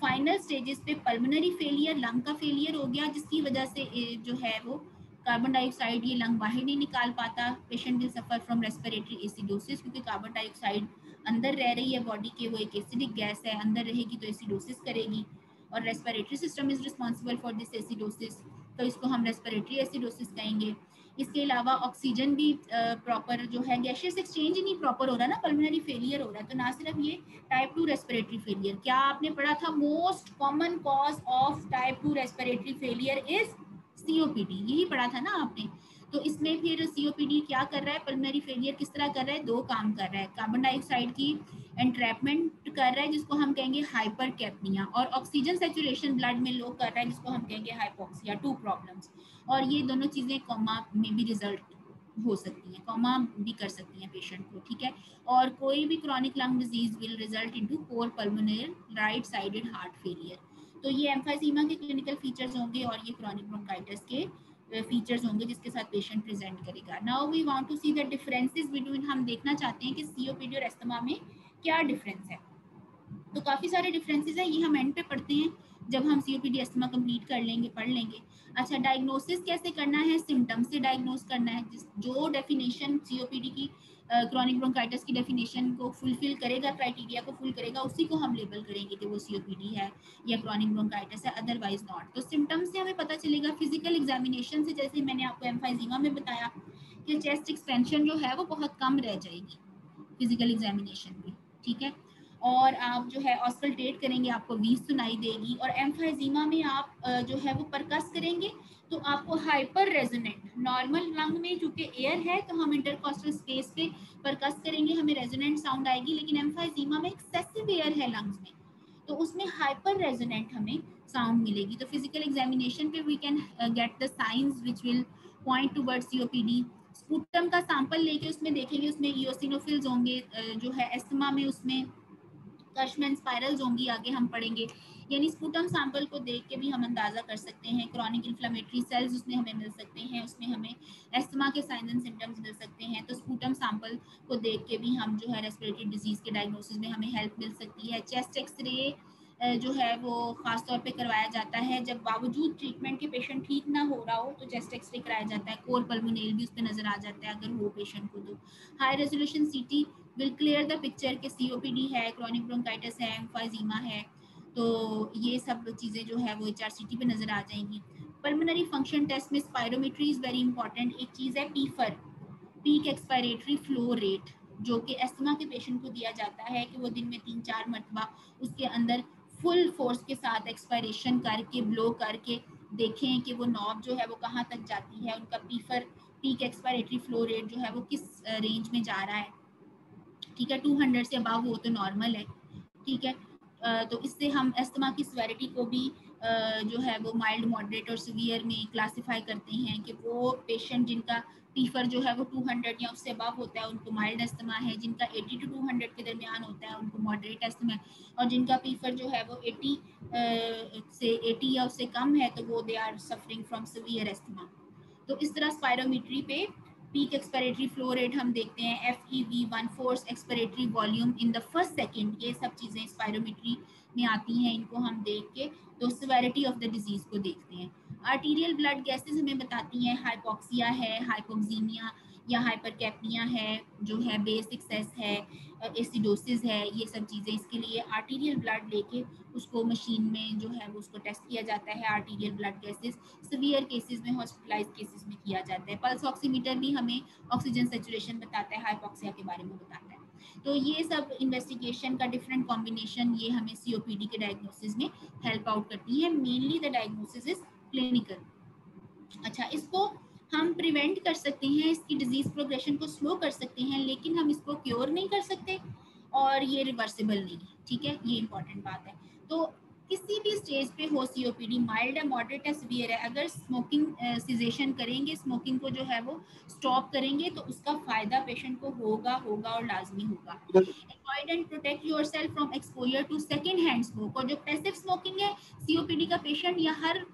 फाइनल स्टेजेस पे पल्मोनरी फेलियर, लंग का फेलियर हो गया, जिसकी वजह से जो है वो कार्बन डाइऑक्साइड ये लंग बाहर नहीं निकाल पाता। Patient will suffer from respiratory acidosis, क्योंकि कार्बन डाइऑक्साइड अंदर रह रही है बॉडी के, वो एक एसिडिक गैस है, अंदर रहेगी तो एसिडोसिस करेगी, और respiratory system is responsible for this acidosis, तो इसको हम रेस्पिरेटरी एसिडोसिस कहेंगे। इसके अलावा ऑक्सीजन भी प्रॉपर जो है गैशियस एक्सचेंज ही नहीं प्रॉपर हो रहा ना, पल्मोनरी फेलियर हो रहा है, तो ना सिर्फ ये टाइप टू रेस्पिरेटरी फेलियर। क्या आपने पढ़ा था most common cause of type two respiratory failure is COPD, यही पढ़ा था ना आपने। तो इसमें फिर सीओपीडी क्या कर रहा है, पल्मोनरी फेलियर किस तरह कर रहा है, दो काम कर रहा है, कार्बन डाइऑक्साइड की एंट्रैपमेंट कर रहा है जिसको हम कहेंगे हाइपर कैपनिया, और ऑक्सीजन सेचुरेशन ब्लड में लो कर रहा है जिसको हम कहेंगे हाइपोक्सिया, टू प्रॉब्लम्स। और ये दोनों चीज़ें कोमा में भी रिजल्ट हो सकती हैं, कोमा भी कर सकती हैं पेशेंट को, ठीक है। और कोई भी chronic lung disease will result into cor pulmonary right sided heart failure. तो ये एम्फाइजीमा के क्लिनिकल फीचर्स होंगे और ये क्रॉनिक ब्रोंकाइटिस के फीचर्स होंगे जिसके साथ पेशेंट प्रेजेंट करेगा। Now we want to see the differences between, हम देखना चाहते हैं कि सीओपीडी और अस्थमा में क्या डिफरेंस है। तो काफ़ी सारे डिफरेंसेस हैं, ये हम एंड पे पढ़ते हैं जब हम सीओपीडी अस्थमा कंप्लीट कर लेंगे, पढ़ लेंगे। अच्छा, डायग्नोसिस कैसे करना है? सिम्टम से डायग्नोस करना है। जिस जो डेफिनेशन सीओपीडी की क्रॉनिक ब्रोंकाइटिस की डेफिनेशन को फुलफिल करेगा, क्राइटेरिया को फुल करेगा, उसी को हम लेबल करेंगे कि वो सीओपीडी है या क्रॉनिक ब्रोंकाइटिस है, अदरवाइज नॉट। तो सिम्टम्स से हमें पता चलेगा, फिजिकल एग्जामिनेशन से, जैसे मैंने आपको एम्फाइजीमा में बताया कि चेस्ट एक्सपेंशन जो है वो बहुत कम रह जाएगी फिजिकल एग्जामिनेशन में, ठीक है। और आप जो है ऑस्कल्टेट करेंगे, आपको वीज सुनाई देगी। और एम्फाइजीमा में आप जो है वो परकस करेंगे तो आपको हाइपर रेजोनेंट, नॉर्मल लंग में चूँकि एयर है तो हम इंटरकॉस्टल स्पेस पे परकस करेंगे, हमें रेजोनेंट साउंड आएगी। लेकिन एम्फाइजीमा में एक्सेसिव एयर है लंग्स में तो उसमें हाइपर रेजोनेंट हमें साउंड मिलेगी। तो फिजिकल एग्जामिनेशन पे we can get the signs which will point towards COPD. Sputum का सैंपल लेके उसमें देखेंगे, उसमें इओसिनोफिल्स होंगे जो है एस्थमा में, उसमें कशमैन स्पायरल्स होंगी, आगे हम पढ़ेंगे। यानी स्पूटम सैंपल को देख के भी हम अंदाज़ा कर सकते हैं। क्रॉनिक इन्फ्लामेटरी सेल्स उसमें हमें मिल सकते हैं, उसमें हमें एस्थमा के साइंस एंड सिम्टम्स मिल सकते हैं। तो स्पूटम सैंपल को देख के भी हम जो है रेस्पिरेटरी डिजीज़ के डायग्नोसिस में हमें हेल्प मिल सकती है। चेस्ट एक्सरे जो है वो ख़ास तौर पे करवाया जाता है जब बावजूद ट्रीटमेंट के पेशेंट ठीक ना हो रहा हो, तो चेस्ट एक्सरे कराया जाता है। कोर पल्मोनेल भी उस पर नज़र आ जाता है अगर हो पेशेंट को। तो high resolution C T will clear the picture के सीओपीडी है, क्रॉनिक ब्रोंकाइटिस है, एम्फाइजीमा है। तो ये सब चीज़ें जो है वो एच आर सी टी पे नज़र आ जाएंगी। पल्मोनरी फंक्शन टेस्ट में स्पायरोमीट्री इज़ वेरी इंपॉर्टेंट। एक चीज़ है PEFR, peak expiratory flow rate, जो कि एस्थमा के पेशेंट को दिया जाता है कि वो दिन में तीन चार मरतबा उसके अंदर फुल फोर्स के साथ एक्सपायरेशन करके, ब्लो करके देखें कि वो नॉब जो है वो कहाँ तक जाती है, उनका PEFR peak expiratory flow rate जो है वो किस रेंज में जा रहा है, ठीक है। टू हंड्रेड से अबव हो तो नॉर्मल है, ठीक है। तो इससे हम एस्थमा की सिवियरिटी को भी जो है वो माइल्ड, मॉडरेट और सिवियर में क्लासिफाई करते हैं कि वो पेशेंट जिनका पीफर जो है वो टू हंड्रेड या उससे अबव होता है उनको माइल्ड एस्थमा है, जिनका एटी टू टू हंड्रेड के दरमियान होता है उनको मॉडरेट एस्थमा है, और जिनका पीफर जो है वो एटी से एटी या उससे कम है तो वो they are suffering from severe asthma. तो इस तरह स्पायरोमीट्री पे पीक एक्सपायरेटरी फ्लो रेट हम देखते हैं, F E V one forced expiratory volume in the first second, ये सब चीज़ें स्पायरोमीट्री में आती हैं। इनको हम देख के तो सिवेरिटी ऑफ द डिजीज़ को देखते हैं। आर्टीरियल ब्लड गैसेस हमें बताती हैं हाइपोक्सिया है, हाइपोक्सीमिया या हाइपरकैप्निया है, जो है बेस एक्सेस है, एसिडोसिस है, ये सब चीज़ें। इसके लिए आर्टीरियल ब्लड लेके उसको मशीन में जो है वो उसको टेस्ट किया जाता है। Arterial blood gases severe cases में, हॉस्पिटलाइज केसेस में किया जाता है। पल्स ऑक्सीमीटर भी हमें ऑक्सीजन सैचुरेशन बताता है, हाइपोक्सिया के बारे में बताता है। तो ये सब इन्वेस्टिगेशन का डिफरेंट कॉम्बिनेशन ये हमें सीओपीडी के डायग्नोसिस में हेल्प आउट करती है। Mainly the diagnosis is clinical. अच्छा, इसको हम प्रिवेंट कर सकते हैं, इसकी डिजीज़ प्रोग्रेशन को स्लो कर सकते हैं, लेकिन हम इसको क्योर नहीं कर सकते और ये रिवर्सिबल नहीं है, ठीक है, ये इंपॉर्टेंट बात है। तो किसी भी स्टेज पे हो सीओपीडी, माइल्ड है, मॉडरेट है, सीवियर है, अगर स्मोकिंग सीजेशन करेंगे, स्मोकिंग को जो है वो स्टॉप करेंगे तो उसका फ़ायदा पेशेंट को होगा होगा और लाजमी होगा। Avoid and protect yourself from exposure to second hand smoke. और जो पैसिव स्मोकिंग है, सीओपीडी का पेशेंट या हर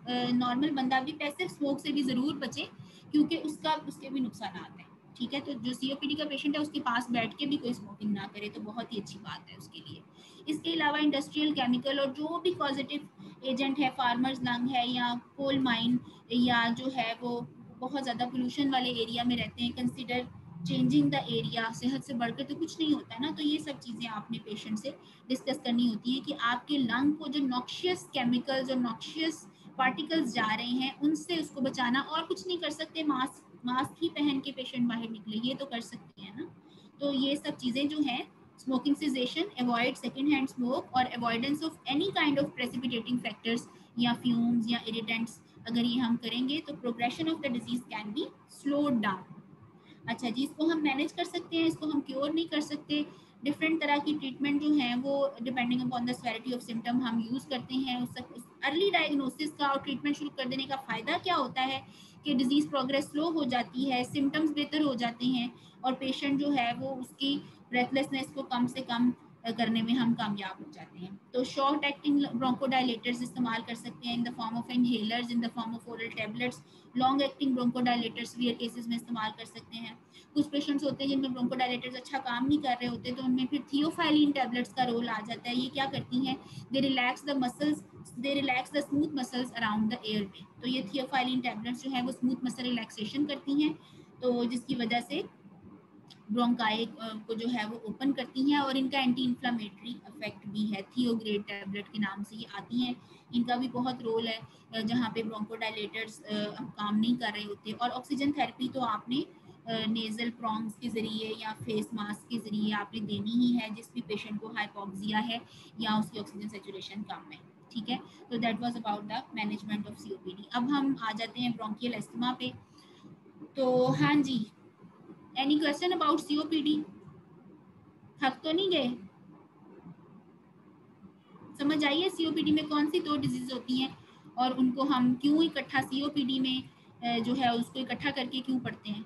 नॉर्मल बंदा भी पैसिव स्मोक से भी ज़रूर बचे, क्योंकि उसका उसके भी नुकसान आता है, ठीक है। तो जो सीओपीडी का पेशेंट है उसके पास बैठ के भी कोई स्मोकिंग ना करे तो बहुत ही अच्छी बात है उसके लिए। इसके अलावा इंडस्ट्रियल, केमिकल और जो भी पॉजिटिव एजेंट है, फार्मर्स लंग है या कोल माइन या जो है वो बहुत ज़्यादा पोल्यूशन वाले एरिया में रहते हैं, कंसिडर चेंजिंग द एरिया, सेहत से बढ़कर तो कुछ नहीं होता ना। तो ये सब चीज़ें आपने पेशेंट से डिस्कस करनी होती हैं कि आपके लंग को जो नॉक्शियस केमिकल्स और नॉक्शियस पार्टिकल्स जा रहे हैं उनसे उसको बचाना। और कुछ नहीं कर सकते, मास्क मास्क ही पहन के पेशेंट बाहर निकले, ये तो कर सकते हैं ना। तो ये सब चीज़ें जो हैं, smoking cessation, avoid second hand smoke और avoidance of any kind of precipitating factors या फ्यूम्स या इरिटेंट्स, अगर ये हम करेंगे तो progression of the disease can be slowed down. अच्छा जी, इसको हम मैनेज कर सकते हैं, इसको हम क्योर नहीं कर सकते। डिफरेंट तरह की ट्रीटमेंट जो है वो depending upon the severity of symptom हम यूज़ करते हैं। उस अर्ली डायग्नोसिस का और ट्रीटमेंट शुरू कर देने का फ़ायदा क्या होता है कि डिजीज़ प्रोग्रेस स्लो हो जाती है, सिम्टम्स बेहतर हो जाते हैं और पेशेंट जो है वो उसकी ब्रेथलेसनेस को कम से कम करने में हम कामयाब हो जाते हैं। तो शॉर्ट एक्टिंग ब्रोंकोडाइलेटर्स इस्तेमाल कर सकते हैं in the form of inhalers, in the form of oral tablets. Long acting bronchodilators real cases में इस्तेमाल कर सकते हैं। कुछ पेशेंट्स होते हैं जिनमें ब्रोंकोडाइलेटर्स अच्छा काम नहीं कर रहे होते, तो उनमें फिर थियोफाइलिन टेबलेट्स का रोल आ जाता है। ये क्या करती हैं, they relax the muscles, they relax the smooth muscles around the air वे। तो ये थियोफाइलिन टेबलेट्स जो है वो स्मूथ मसल रिलैक्सेशन करती हैं, तो जिसकी वजह से ब्रोंकाई को जो है वो ओपन करती हैं, और इनका एंटी इंफ्लामेटरी इफेक्ट भी है। थियोग्रेड टैबलेट के नाम से ये आती हैं, इनका भी बहुत रोल है जहाँ पे ब्रोंकोडाइलेटर्स काम नहीं कर रहे होते। और ऑक्सीजन थेरेपी तो आपने नेजल प्रॉन्ग्स के ज़रिए या फेस मास्क के ज़रिए आपने देनी ही है जिस भी पेशेंट को हाइपोक्सिया है या उसकी ऑक्सीजन सेचुरेशन कम है। ठीक है, तो that was about the management of COPD. अब हम आ जाते हैं ब्रोंकियल एस्थमा पे। तो हाँ जी, एनी क्वेश्चन अबाउट सीओपीडी? थक तो नहीं गए? समझ आई है सीओपीडी में कौन सी दो डिजीज होती हैं और उनको हम क्यों इकट्ठा सीओपीडी में जो है उसको इकट्ठा करके क्यों पढ़ते हैं?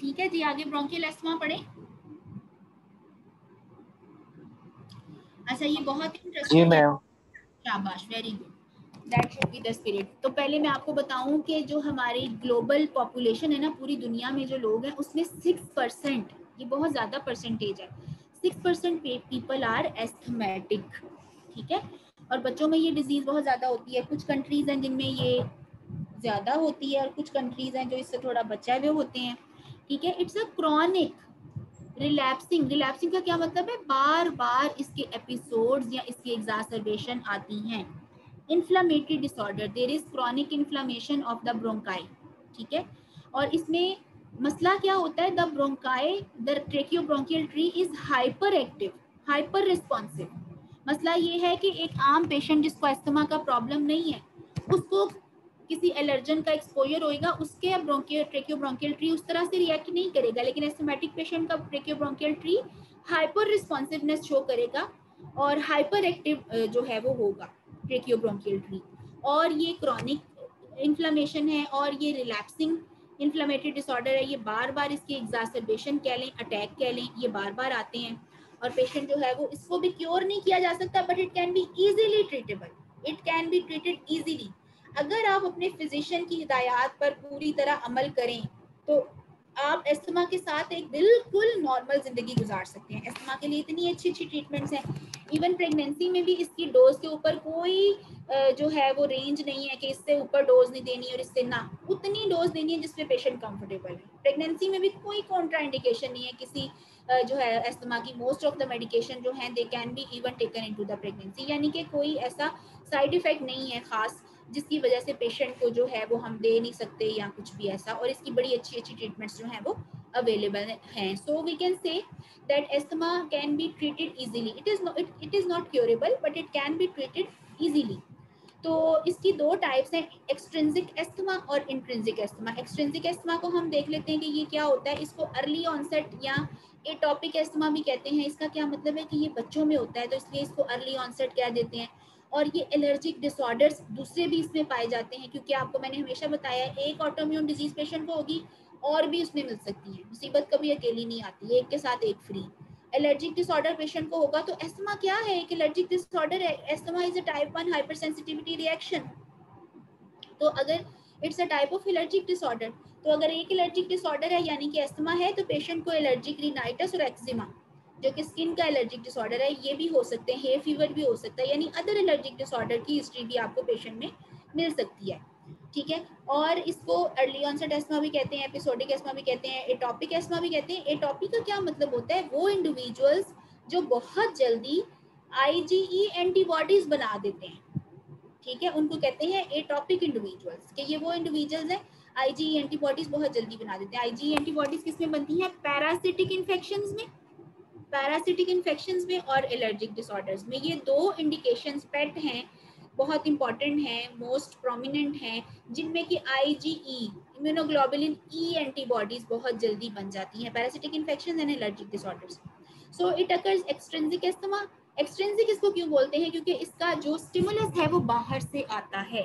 ठीक है जी, आगे ब्रोंकियल एस्थमा पढ़े। अच्छा, ये बहुत इंटरेस्टिंग है, शाबाश, very good, that should be the spirit. तो पहले मैं आपको बताऊं कि जो हमारी ग्लोबल पॉपुलेशन है ना, पूरी दुनिया में जो लोग हैं उसमें सिक्स परसेंट, ये बहुत ज़्यादा परसेंटेज है, six percent people are asthmatic. ठीक है, और बच्चों में ये डिजीज़ बहुत ज़्यादा होती है। कुछ कंट्रीज़ हैं जिनमें ये ज़्यादा होती है और कुछ कंट्रीज़ हैं जो इससे थोड़ा बचे हुए होते हैं। ठीक है, it's a chronic relapsing. Relapsing का क्या मतलब है, बार बार इसके एपिसोड्स या इसकी एग्जासर्बेशन आती हैं। Inflammatory disorder, there is chronic inflammation of the bronchi. ठीक है, और इसमें मसला क्या होता है, the bronchi, the tracheo bronchial tree is hyper active, hyper responsive. मसला ये है कि एक आम पेशेंट जिसको अस्थमा का प्रॉब्लम नहीं है, उसको किसी एलर्जन का एक्सपोजर होएगा, उसके ब्रोंकियो ट्रेकियो ब्रोंकियल ट्री उस तरह से रिएक्ट नहीं करेगा, लेकिन एस्थमेटिक पेशेंट का tracheo bronchial tree hyper responsiveness show करेगा और हाइपर एक्टिव जो है वो होगा ट्रेकियो ब्रोंकियल ट्री। और ये क्रॉनिक इन्फ्लामेशन है और ये रिलैप्सिंग इन्फ्लामेटरी डिसऑर्डर है, ये बार बार इसके एग्जासर्बेशन कह लें, अटैक कह लें, ये बार बार आते हैं। और पेशेंट जो है वो, इसको भी क्योर नहीं किया जा सकता, but it can be easily treatable, it can be treated easily. अगर आप अपने फिजिशियन की हिदायत पर पूरी तरह अमल करें तो आप एस्थमा के साथ एक बिल्कुल नॉर्मल ज़िंदगी गुजार सकते हैं। एस्थमा के लिए इतनी अच्छी अच्छी ट्रीटमेंट्स हैं, इवन प्रेगनेंसी में भी इसकी डोज के ऊपर कोई जो है वो रेंज नहीं है कि इससे ऊपर डोज नहीं देनी और इससे ना, उतनी डोज देनी है जिसपे पेशेंट कंफर्टेबल है। प्रेगनेंसी में भी कोई कॉन्ट्राइंडिकेशन नहीं है किसी जो है एस्थमा की। मोस्ट ऑफ द मेडिकेशन जो हैं they can be even taken in to the pregnancy, यानी कि कोई ऐसा साइड इफेक्ट नहीं है ख़ास जिसकी वजह से पेशेंट को जो है वो हम दे नहीं सकते या कुछ भी ऐसा, और इसकी बड़ी अच्छी अच्छी ट्रीटमेंट्स जो हैं वो अवेलेबल हैं। So we can say that asthma can be treated easily, it is not it is not curable but it can be treated easily. तो इसकी दो टाइप्स हैं, एक्सट्रिंसिक एस्थमा और इंट्रिंसिक एस्थमा। एक्सट्रिंसिक एस्थमा को हम देख लेते हैं कि ये क्या होता है, इसको अर्ली ऑनसेट या एटॉपिक एस्थमा भी कहते हैं। इसका क्या मतलब है कि ये बच्चों में होता है तो इसलिए इसको अर्ली ऑनसेट कह देते हैं। और ये एलर्जिक डिसऑर्डर्स दूसरे भी इसमें पाए जाते हैं, क्योंकि आपको मैंने हमेशा बताया एक ऑटोम्यून डिजीज पेशेंट को होगी और भी उसमें मिल सकती है, मुसीबत कभी अकेली नहीं आती, एक के साथ एक फ्री। एलर्जिक डिसऑर्डर पेशेंट को होगा, तो एस्थमा क्या है, एक एलर्जिक डिसऑर्डर है। Asthma is a type one hypersensitivity reaction. तो अगर it's a type of allergic disorder, तो अगर एक एलर्जिक डिसऑर्डर है यानी कि एस्थमा है, तो पेशेंट को एलर्जिक रिनाइटिस और एक्जिमा जो कि स्किन का एलर्जिक डिसऑर्डर है ये भी हो सकते हैं, हेयर फीवर भी हो सकता है, यानी अदर एलर्जिक डिसऑर्डर की हिस्ट्री भी आपको पेशेंट में मिल सकती है। ठीक है, और इसको अर्ली ऑनसेट एस्थमा भी कहते हैं, एपिसोडिक एस्थमा भी कहते हैं, एटॉपिक एस्थमा भी कहते हैं। एटॉपिक का क्या मतलब होता है, वो इंडिविजुअल्स जो बहुत जल्दी आईजीई एंटीबॉडीज बना देते हैं। ठीक है, उनको कहते हैं एटॉपिक इंडिविजुअल्स, कि ये वो इंडिविजुअल्स हैं आईजीई एंटीबॉडीज बहुत जल्दी बना देते हैं। आईजीई एंटीबॉडीज किसमें बनती हैं, पैरासिटिक इन्फेक्शंस में, पैरासिटिक इन्फेक्शंस में और एलर्जिक डिसऑर्डर्स में। ये दो इंडिकेशंस पेट हैं, बहुत इंपॉर्टेंट हैं, मोस्ट प्रोमिनेंट हैं, जिनमें कि आईजीई इम्यूनोग्लोबुलिन ई एंटीबॉडीज बहुत जल्दी बन जाती हैं, parasitic infections and allergic disorders. So it occurs extrinsic asthma. Extrinsic इसको क्यों बोलते हैं, क्योंकि इसका जो स्टिमुलस है वो बाहर से आता है।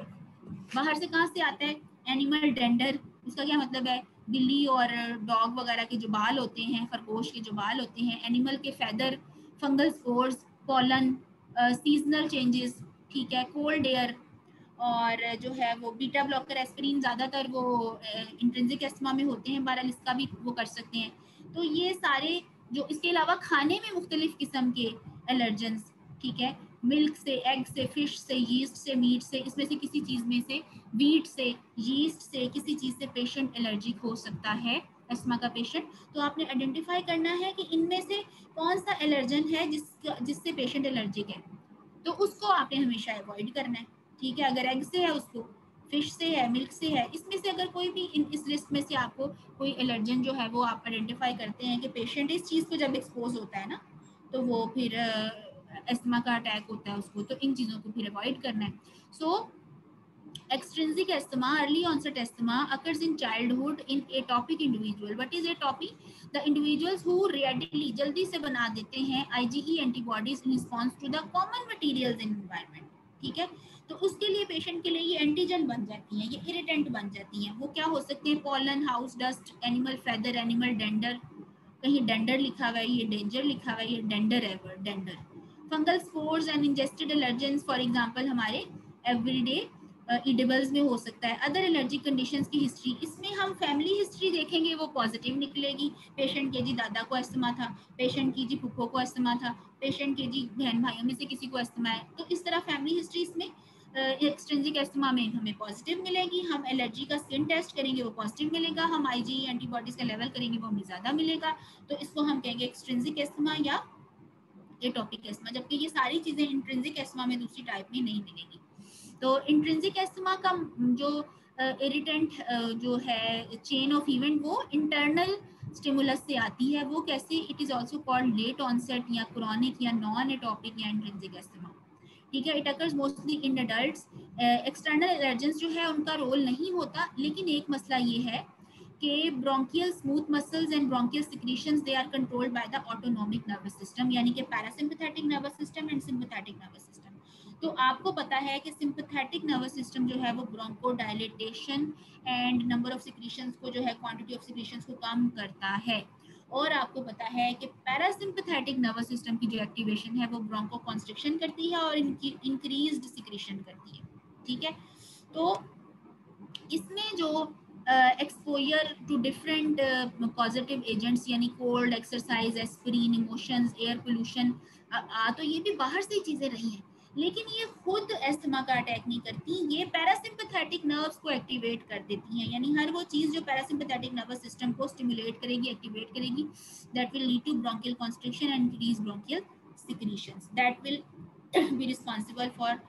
बाहर से कहाँ से आता है, एनिमल डेंडर। इसका क्या मतलब है, बिल्ली और डॉग वगैरह के जो बाल होते हैं, खरगोश के जो बाल होते हैं, एनिमल के feather, fungal spores, pollen, seasonal changes, ठीक है, कोल्ड एयर, और जो है वो बीटा ब्लॉकर एस्पिरिन, ज़्यादातर वो इंट्रिंसिक एस्मा में होते हैं, बहरहाल इसका भी वो कर सकते हैं। तो ये सारे जो, इसके अलावा खाने में मुख्तलिफ़ किस्म के एलर्जेंस, ठीक है, मिल्क से, एग से, फिश से, यीस्ट से, मीट से, इसमें से किसी चीज़ में से, वीट से, यीस्ट से, किसी चीज़ से पेशेंट एलर्जिक हो सकता है, एस्मा का पेशेंट। तो आपने आइडेंटिफाई करना है कि इनमें से कौन सा एलर्जन है जिस जिससे पेशेंट एलर्जिक है, तो उसको आपने हमेशा अवॉइड करना है, ठीक है। अगर एग से है उसको, फिश से है, मिल्क से है, इसमें से अगर कोई भी इन इस लिस्ट में से आपको कोई एलर्जन जो है वो आप आइडेंटिफाई करते हैं कि पेशेंट इस चीज़ को जब एक्सपोज होता है ना, तो वो फिर एस्मा का अटैक होता है उसको, तो इन चीज़ों को फिर अवॉइड करना है। So extrinsic asthma, early onset asthma occurs in childhood in atopic individual. What is atopic? The individuals who readily, जल्दी से बना देते हैं IgE antibodies in response to the common materials in environment, ठीक है। तो उसके लिए पेशेंट के लिए ये एंटीजन बन जाती हैं, ये इरिटेंट बन जाती हैं। वो क्या हो सकते हैं? Pollen, house dust, animal feather, animal dander, कहीं डेंडर लिखा हुआ है, ये डेंजर लिखा हुआ है, ये डेंडर है, dander. Fungal spores and ingested allergens, for example हमारे एवरीडे ईडेबल्स में हो सकता है। अदर एलर्जिक कंडीशंस की हिस्ट्री, इसमें हम फैमिली हिस्ट्री देखेंगे, वो पॉजिटिव निकलेगी। पेशेंट के जी दादा को अस्थमा था, पेशेंट की जी फूफो को अस्थमा था, पेशेंट के जी बहन भाइयों में से किसी को अस्थमा है, तो इस तरह फैमिली हिस्ट्री इसमें एक्सट्रिंसिक अस्थमा में हमें पॉजिटिव मिलेगी। हम एलर्जी का स्किन टेस्ट करेंगे, वो पॉजिटिव मिलेगा। हम आईजीई एंटीबॉडीज का लेवल करेंगे, वो हमें ज़्यादा मिलेगा। तो इसको हम कहेंगे एक्सट्रिंसिक अस्थमा या एटॉपिक अस्थमा, जबकि ये सारी चीज़ें इंट्रिंसिक अस्थमा में दूसरी टाइप में नहीं मिलेगी। तो इंट्रिंसिक अस्थमा का जो इरिटेंट जो है चेन ऑफ इवेंट, वो इंटरनल स्टिमुलस से आती है। वो कैसे? It is also called late onset या क्रॉनिक या नॉन एटॉपिक या इंट्रिंसिक अस्थमा, ठीक है। It occurs mostly in adults. External allergens जो है उनका रोल नहीं होता, लेकिन एक मसला ये है कि bronchial smooth muscles and bronchial secretions they are controlled by the autonomic nervous system, यानी कि parasympathetic nervous system and sympathetic nervous system. तो आपको पता है कि सिम्पथेटिक नर्वस सिस्टम जो है वो Bronco dilatation and number of secretions को जो है, क्वांटिटी ऑफ सिक्रीशंस को कम करता है। और आपको पता है कि पैरासिम्पथेटिक नर्वस सिस्टम की जो एक्टिवेशन है वो ब्रोंको कॉन्स्ट्रिक्शन करती है और इनकी इंक्रीज्ड सिक्रीशन करती है, ठीक है। तो इसमें जो exposure to different positive agents, यानी cold, exercise, aspirin, emotions, air pollution, तो ये भी बाहर से चीज़ें रही हैं, लेकिन ये खुद एस्थमा का अटैक नहीं करती, ये पैरासिम्पथेटिक नर्व्स को एक्टिवेट कर देती हैं। यानी हर वो चीज़ जो पैरासिम्पथेटिक नर्वस सिस्टम को स्टिमुलेट करेगी, एक्टिवेट करेगी, that will lead to bronchial constriction and increase bronchial secretions, that will be responsible for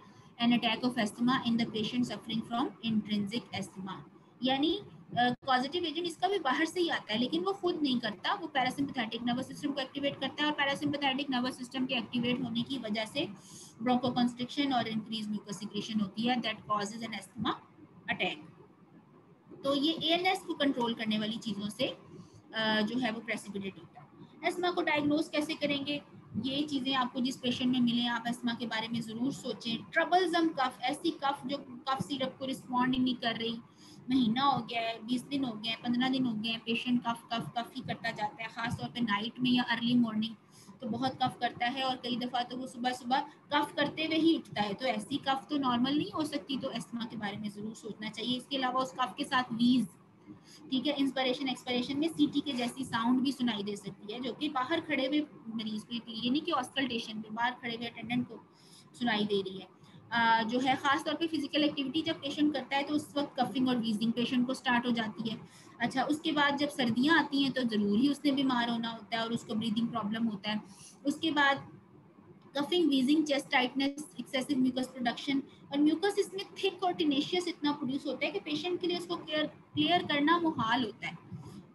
an attack of asthma in the patient suffering from intrinsic asthma. यानी positive agent इसका भी बाहर से ही आता है, लेकिन वो खुद नहीं करता, वो पैरासिम्पथेटिक नर्वस सिस्टम को एक्टिवेट करता है, और पैरासिम्पथेटिक नर्वस सिस्टम के एक्टिवेट होने की वजह से ब्रोंको कंस्ट्रिक्शन और इंक्रीज म्यूकस सिक्रीशन होती है, that causes an asthma attack. तो ये एएनएस को कंट्रोल करने वाली चीज़ों से जो है वो प्रेसिपिटेट होता है। एस्थमा को डायग्नोज कैसे करेंगे? ये चीज़ें आपको जिस पेशेंट में मिले, आप एस्थमा के बारे में ज़रूर सोचें। ट्रबलजम कफ, ऐसी कफ जो कफ सिरप को रिस्पॉन्ड नहीं कर रही, महीना हो गया है, बीस दिन हो गए हैं, पंद्रह दिन हो गए हैं, पेशेंट कफ कफ कफ ही करता जाता है, ख़ासतौर पे नाइट में या अर्ली मॉर्निंग तो बहुत कफ करता है, और कई दफ़ा तो वो सुबह सुबह कफ करते हुए ही उठता है। तो ऐसी कफ तो नॉर्मल नहीं हो सकती, तो एस्थमा के बारे में ज़रूर सोचना चाहिए। इसके अलावा उस कफ के साथ वीज, ठीक है, इंस्पिरेशन एक्सपिरेशन में सीटी के जैसी साउंड भी सुनाई दे सकती है, जो कि बाहर खड़े हुए मरीज को, ये नहीं कि ऑस्कल्टेशन में, बाहर खड़े हुए अटेंडेंट को सुनाई दे रही है। Uh, जो है ख़ास तौर पे फिजिकल एक्टिविटी जब पेशेंट करता है तो उस वक्त कफिंग और वीजिंग पेशेंट को स्टार्ट हो जाती है। अच्छा, उसके बाद जब सर्दियां आती हैं तो ज़रूर ही उसने बीमार होना होता है और उसको ब्रीदिंग प्रॉब्लम होता है। उसके बाद coughing, wheezing, chest tightness, excessive mucus production, और म्यूकस इसमें थिक और टिनेशियस इतना प्रोड्यूस होता है कि पेशेंट के लिए उसको क्लियर क्लियर करना मुहाल होता है,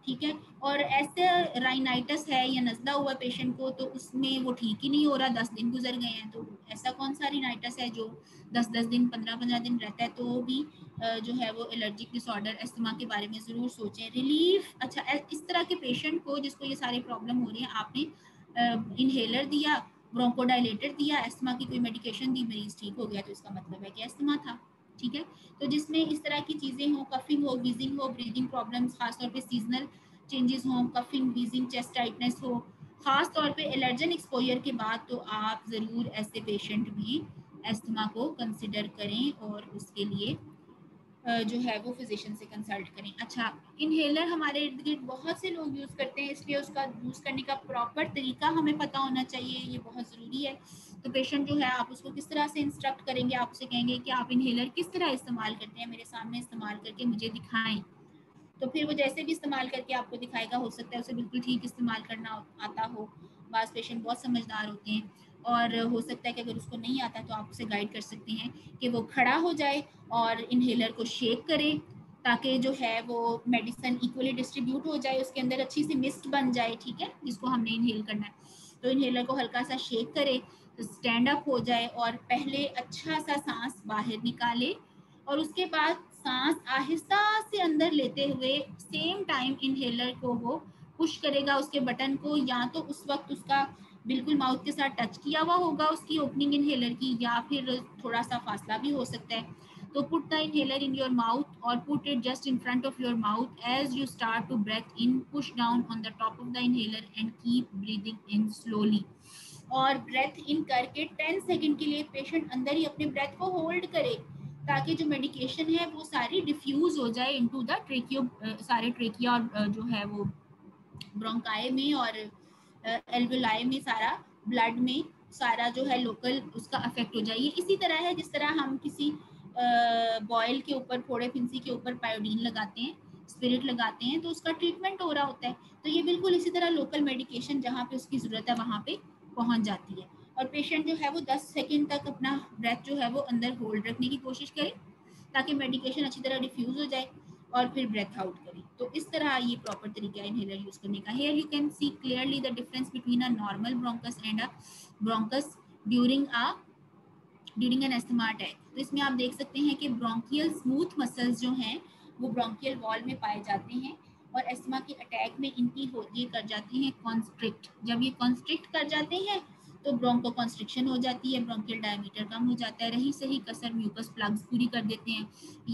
ठीक है। और ऐसे राइनाइटिस है या नज़ला हुआ पेशेंट को, तो उसमें वो ठीक ही नहीं हो रहा, दस दिन गुजर गए हैं, तो ऐसा कौन सा राइनाइटिस है जो दस दस दिन पंद्रह पंद्रह दिन रहता है, तो भी जो है वो एलर्जिक डिसऑर्डर एस्थमा के बारे में ज़रूर सोचें। रिलीफ, अच्छा, इस तरह के पेशेंट को जिसको ये सारे प्रॉब्लम हो रही है, आपने इन्हेलर दिया, ब्रोंकोडाइलेटर दिया, एस्थमा की कोई मेडिकेशन दी, मरीज ठीक हो गया, तो इसका मतलब है कि एस्थमा था, ठीक है। तो जिसमें इस तरह की चीज़ें हों, कफिंग हो, वीजिंग हो, ब्रीदिंग प्रॉब्लम्स, खासतौर पे सीजनल चेंजेस हों, कफिंग, वीजिंग, चेस्ट टाइटनेस हो, खासतौर पे एलर्जन एक्सपोजर के बाद, तो आप ज़रूर ऐसे पेशेंट भी एस्थमा को कंसिडर करें और उसके लिए जो है वो फिजिशियन से कंसल्ट करें। अच्छा, इनहेलर हमारे इर्द गिर्द बहुत से लोग यूज़ करते हैं, इसलिए उसका यूज़ करने का प्रॉपर तरीका हमें पता होना चाहिए, ये बहुत ज़रूरी है। तो पेशेंट जो है आप उसको किस तरह से इंस्ट्रक्ट करेंगे, आप उसे कहेंगे कि आप इनहेलर किस तरह इस्तेमाल करते हैं, मेरे सामने इस्तेमाल करके मुझे दिखाएं। तो फिर वो जैसे भी इस्तेमाल करके आपको दिखाएगा, हो सकता है उसे बिल्कुल ठीक इस्तेमाल करना आता हो, बास पेशेंट बहुत समझदार होते हैं, और हो सकता है कि अगर उसको नहीं आता तो आप उसे गाइड कर सकते हैं कि वो खड़ा हो जाए और इनहेलर को शेक करे, ताकि जो है वो मेडिसिन इक्वली डिस्ट्रीब्यूट हो जाए, उसके अंदर अच्छी सी मिस्ट बन जाए, ठीक है, जिसको हमने इनहेल करना है। तो इनहेलर को हल्का सा शेक करे, स्टैंड अप हो जाए और पहले अच्छा सा सांस बाहर निकाले और उसके बाद सांस आहिस्ता से अंदर लेते हुए सेम टाइम इनहेलर को वो पुश करेगा उसके बटन को, या तो उस वक्त उसका बिल्कुल माउथ के साथ टच किया हुआ होगा उसकी ओपनिंग इनहेलर की, या फिर थोड़ा सा फासला भी हो सकता है। तो put the inhaler in your mouth और put it just in front of your mouth as you start to breathe in, push down on the top of the inhaler and keep breathing in slowly. और breathe in करके ten second के लिए patient अंदर ही अपने breath को hold करे, ताकि जो मेडिकेशन है वो सारी डिफ्यूज हो जाए इनटू द ट्रेकिया, सारे ट्रेकिया और जो है वो ब्रोंकाई में और एल्वोलाई में, सारा ब्लड में सारा जो है लोकल उसका अफेक्ट हो जाए। इसी तरह है जिस तरह हम किसी बॉयल के ऊपर, फोड़े फिंसी के ऊपर पायोडीन लगाते हैं, स्पिरिट लगाते हैं, तो उसका ट्रीटमेंट हो रहा होता है। तो ये बिल्कुल इसी तरह लोकल मेडिकेशन जहाँ पे उसकी ज़रूरत है वहाँ पे पहुँच जाती है। और पेशेंट जो है वो दस सेकेंड तक अपना ब्रेथ जो है वो अंदर होल्ड रखने की कोशिश करें, ताकि मेडिकेशन अच्छी तरह डिफ्यूज़ हो जाए और फिर ब्रेथ आउट करें। तो इस तरह ये प्रॉपर तरीका है इनहेलर यूज़ करने का। Here you can see clearly the difference between a normal bronchus and a bronchus during a during an asthma attack. तो इसमें आप देख सकते हैं कि ब्रोंकियल स्मूथ मसल्स जो हैं वो ब्रोंकियल वॉल में पाए जाते हैं, और एस्थमा के अटैक में इनकी हो ये कर जाते हैं कॉन्स्ट्रिक्ट। जब ये कॉन्स्ट्रिक्ट कर जाते हैं तो ब्रोंको कॉन्स्ट्रिक्शन हो जाती है, ब्रोंकियल डायमीटर कम हो जाता है। रही सही कसर म्यूकस प्लग्स पूरी कर देते हैं।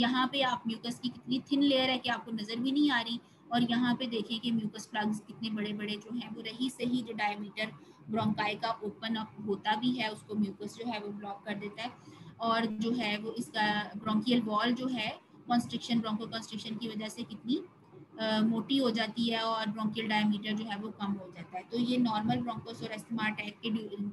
यहाँ पे आप म्यूकस की कितनी थिन लेयर है कि आपको नज़र भी नहीं आ रही, और यहाँ पे देखें कि म्यूकस प्लग्स कितने बड़े बड़े जो हैं वो रही सही जो डायमीटर ब्रोंकाई का ओपन अप होता भी है, उसको म्यूकस जो है वो ब्लॉक कर देता है। और जो है वो इसका ब्रोंकियल वॉल जो है कॉन्स्ट्रिक्शन, ब्रोंको कॉन्स्ट्रिक्शन की वजह से कितनी Uh, मोटी हो जाती है और ब्रोंकियल डायमीटर जो है वो कम हो जाता है। तो ये नॉर्मल ब्रोंकोस और एस्थमा अटैक के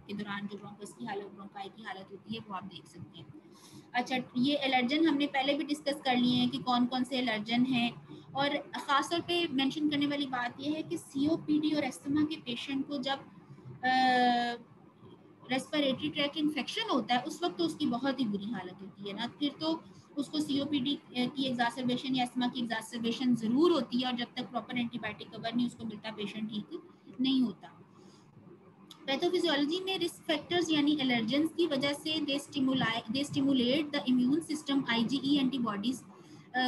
के दौरान जो ब्रोंकोस की हालत, ब्रोंकाई की हालत होती है, वो आप देख सकते हैं। अच्छा, ये एलर्जन हमने पहले भी डिस्कस कर लिए हैं कि कौन कौन से एलर्जन हैं, और ख़ासतौर पे मेंशन करने वाली बात यह है कि सीओपीडी और एस्थमा के पेशेंट को जब रेस्पिरेटरी ट्रैक इन्फेक्शन होता है उस वक्त तो उसकी बहुत ही बुरी हालत होती है ना, फिर तो उसको सीओपीडी की एग्जासर्बेशन या एस्थमा की एग्जासर्बेशन ज़रूर होती है, और जब तक प्रॉपर एंटीबायोटिक कवर नहीं उसको मिलता पेशेंट ठीक नहीं होता। पैथोफिजियोलॉजी में रिस्क फैक्टर्स यानी एलर्जेंस की वजह से they stimulate they stimulate the immune system, IgE antibodies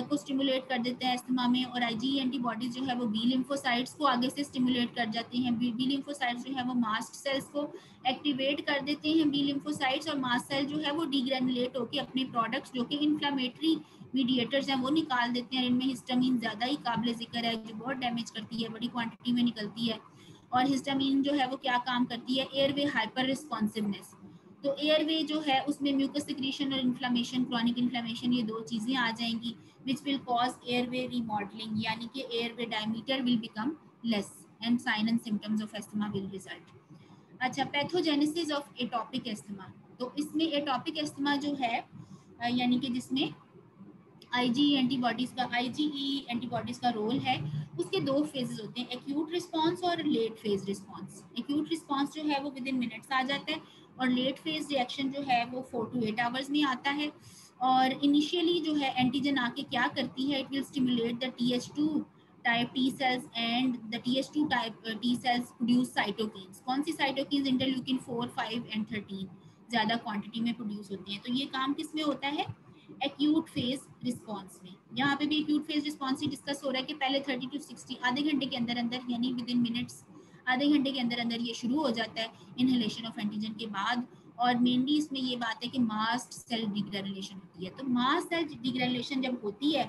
को स्टिमुलेट कर देते हैं एस्थमा में, और आईजीई एंटीबॉडीज़ जो है वो बी लिम्फोसाइट्स को आगे से स्टिमुलेट कर जाते हैं। बी लिम्फोसाइट्स जो है वो मास्ट सेल्स को एक्टिवेट कर देते हैं। बी लिम्फोसाइट्स और मास्ट सेल जो है वो डिग्रेनुलेट होकर अपने प्रोडक्ट्स जो कि इन्फ्लामेटरी मीडिएटर्स हैं वो निकाल देते हैं। इनमें हिस्टामिन ज़्यादा ही काबिल ज़िक्र है, जो बहुत डैमेज करती है, बड़ी क्वान्टिटी में निकलती है। और हिस्टामिन जो है वो क्या काम करती है, एयरवे हाइपर रिस्पॉन्सिवनेस। तो एयरवे जो है उसमें म्यूकस सिक्रीशन और इन्फ्लामेशन, क्रॉनिक इन्फ्लामेशन, ये दो चीज़ें आ जाएंगी, which will cause airway remodelling, यानी कि airway diameter will become less and sign and symptoms of asthma will result. अच्छा, पैथोजेनेसिस ऑफ एटॉपिक एस्थमा। तो इसमें एटॉपिक एस्थमा जो है यानी कि जिसमें आईजीई एंटीबॉडीज़ का आईजीई एंटीबॉडीज़ का रोल है, उसके दो फेजेस होते हैं, एक्यूट रिस्पॉन्स और late phase response. Acute response जो है वो विद इन मिनट्स आ जाता है, और लेट फेज रिएक्शन जो है वो फोर टू एट आवर्स में आता है। और इनिशियली जो है एंटीजन आके क्या करती है, it will stimulate the T H two type T cells and the T H two type T cells produce cytokines. कौन सी cytokines, interleukin four, five and thirteen ज़्यादा क्वांटिटी में प्रोड्यूस होती हैं। तो ये काम किस में होता है, एक्यूट फेज रिस्पॉन्स में। यहाँ पे भी एक्यूट फेज रिस्पॉन्स ही डिस्कस हो रहा है कि पहले थर्टी टू सिक्सटी आधे घंटे के अंदर अंदर, यानी विद इन मिनट्स आधे घंटे के अंदर अंदर ये शुरू हो जाता है इनहेलेशन ऑफ एंटीजन के बाद, और मेनली इसमें ये बात है कि मास्ट सेल डिग्रेडेशन होती है। तो मास्ट सेल डिग्रेडेशन जब होती है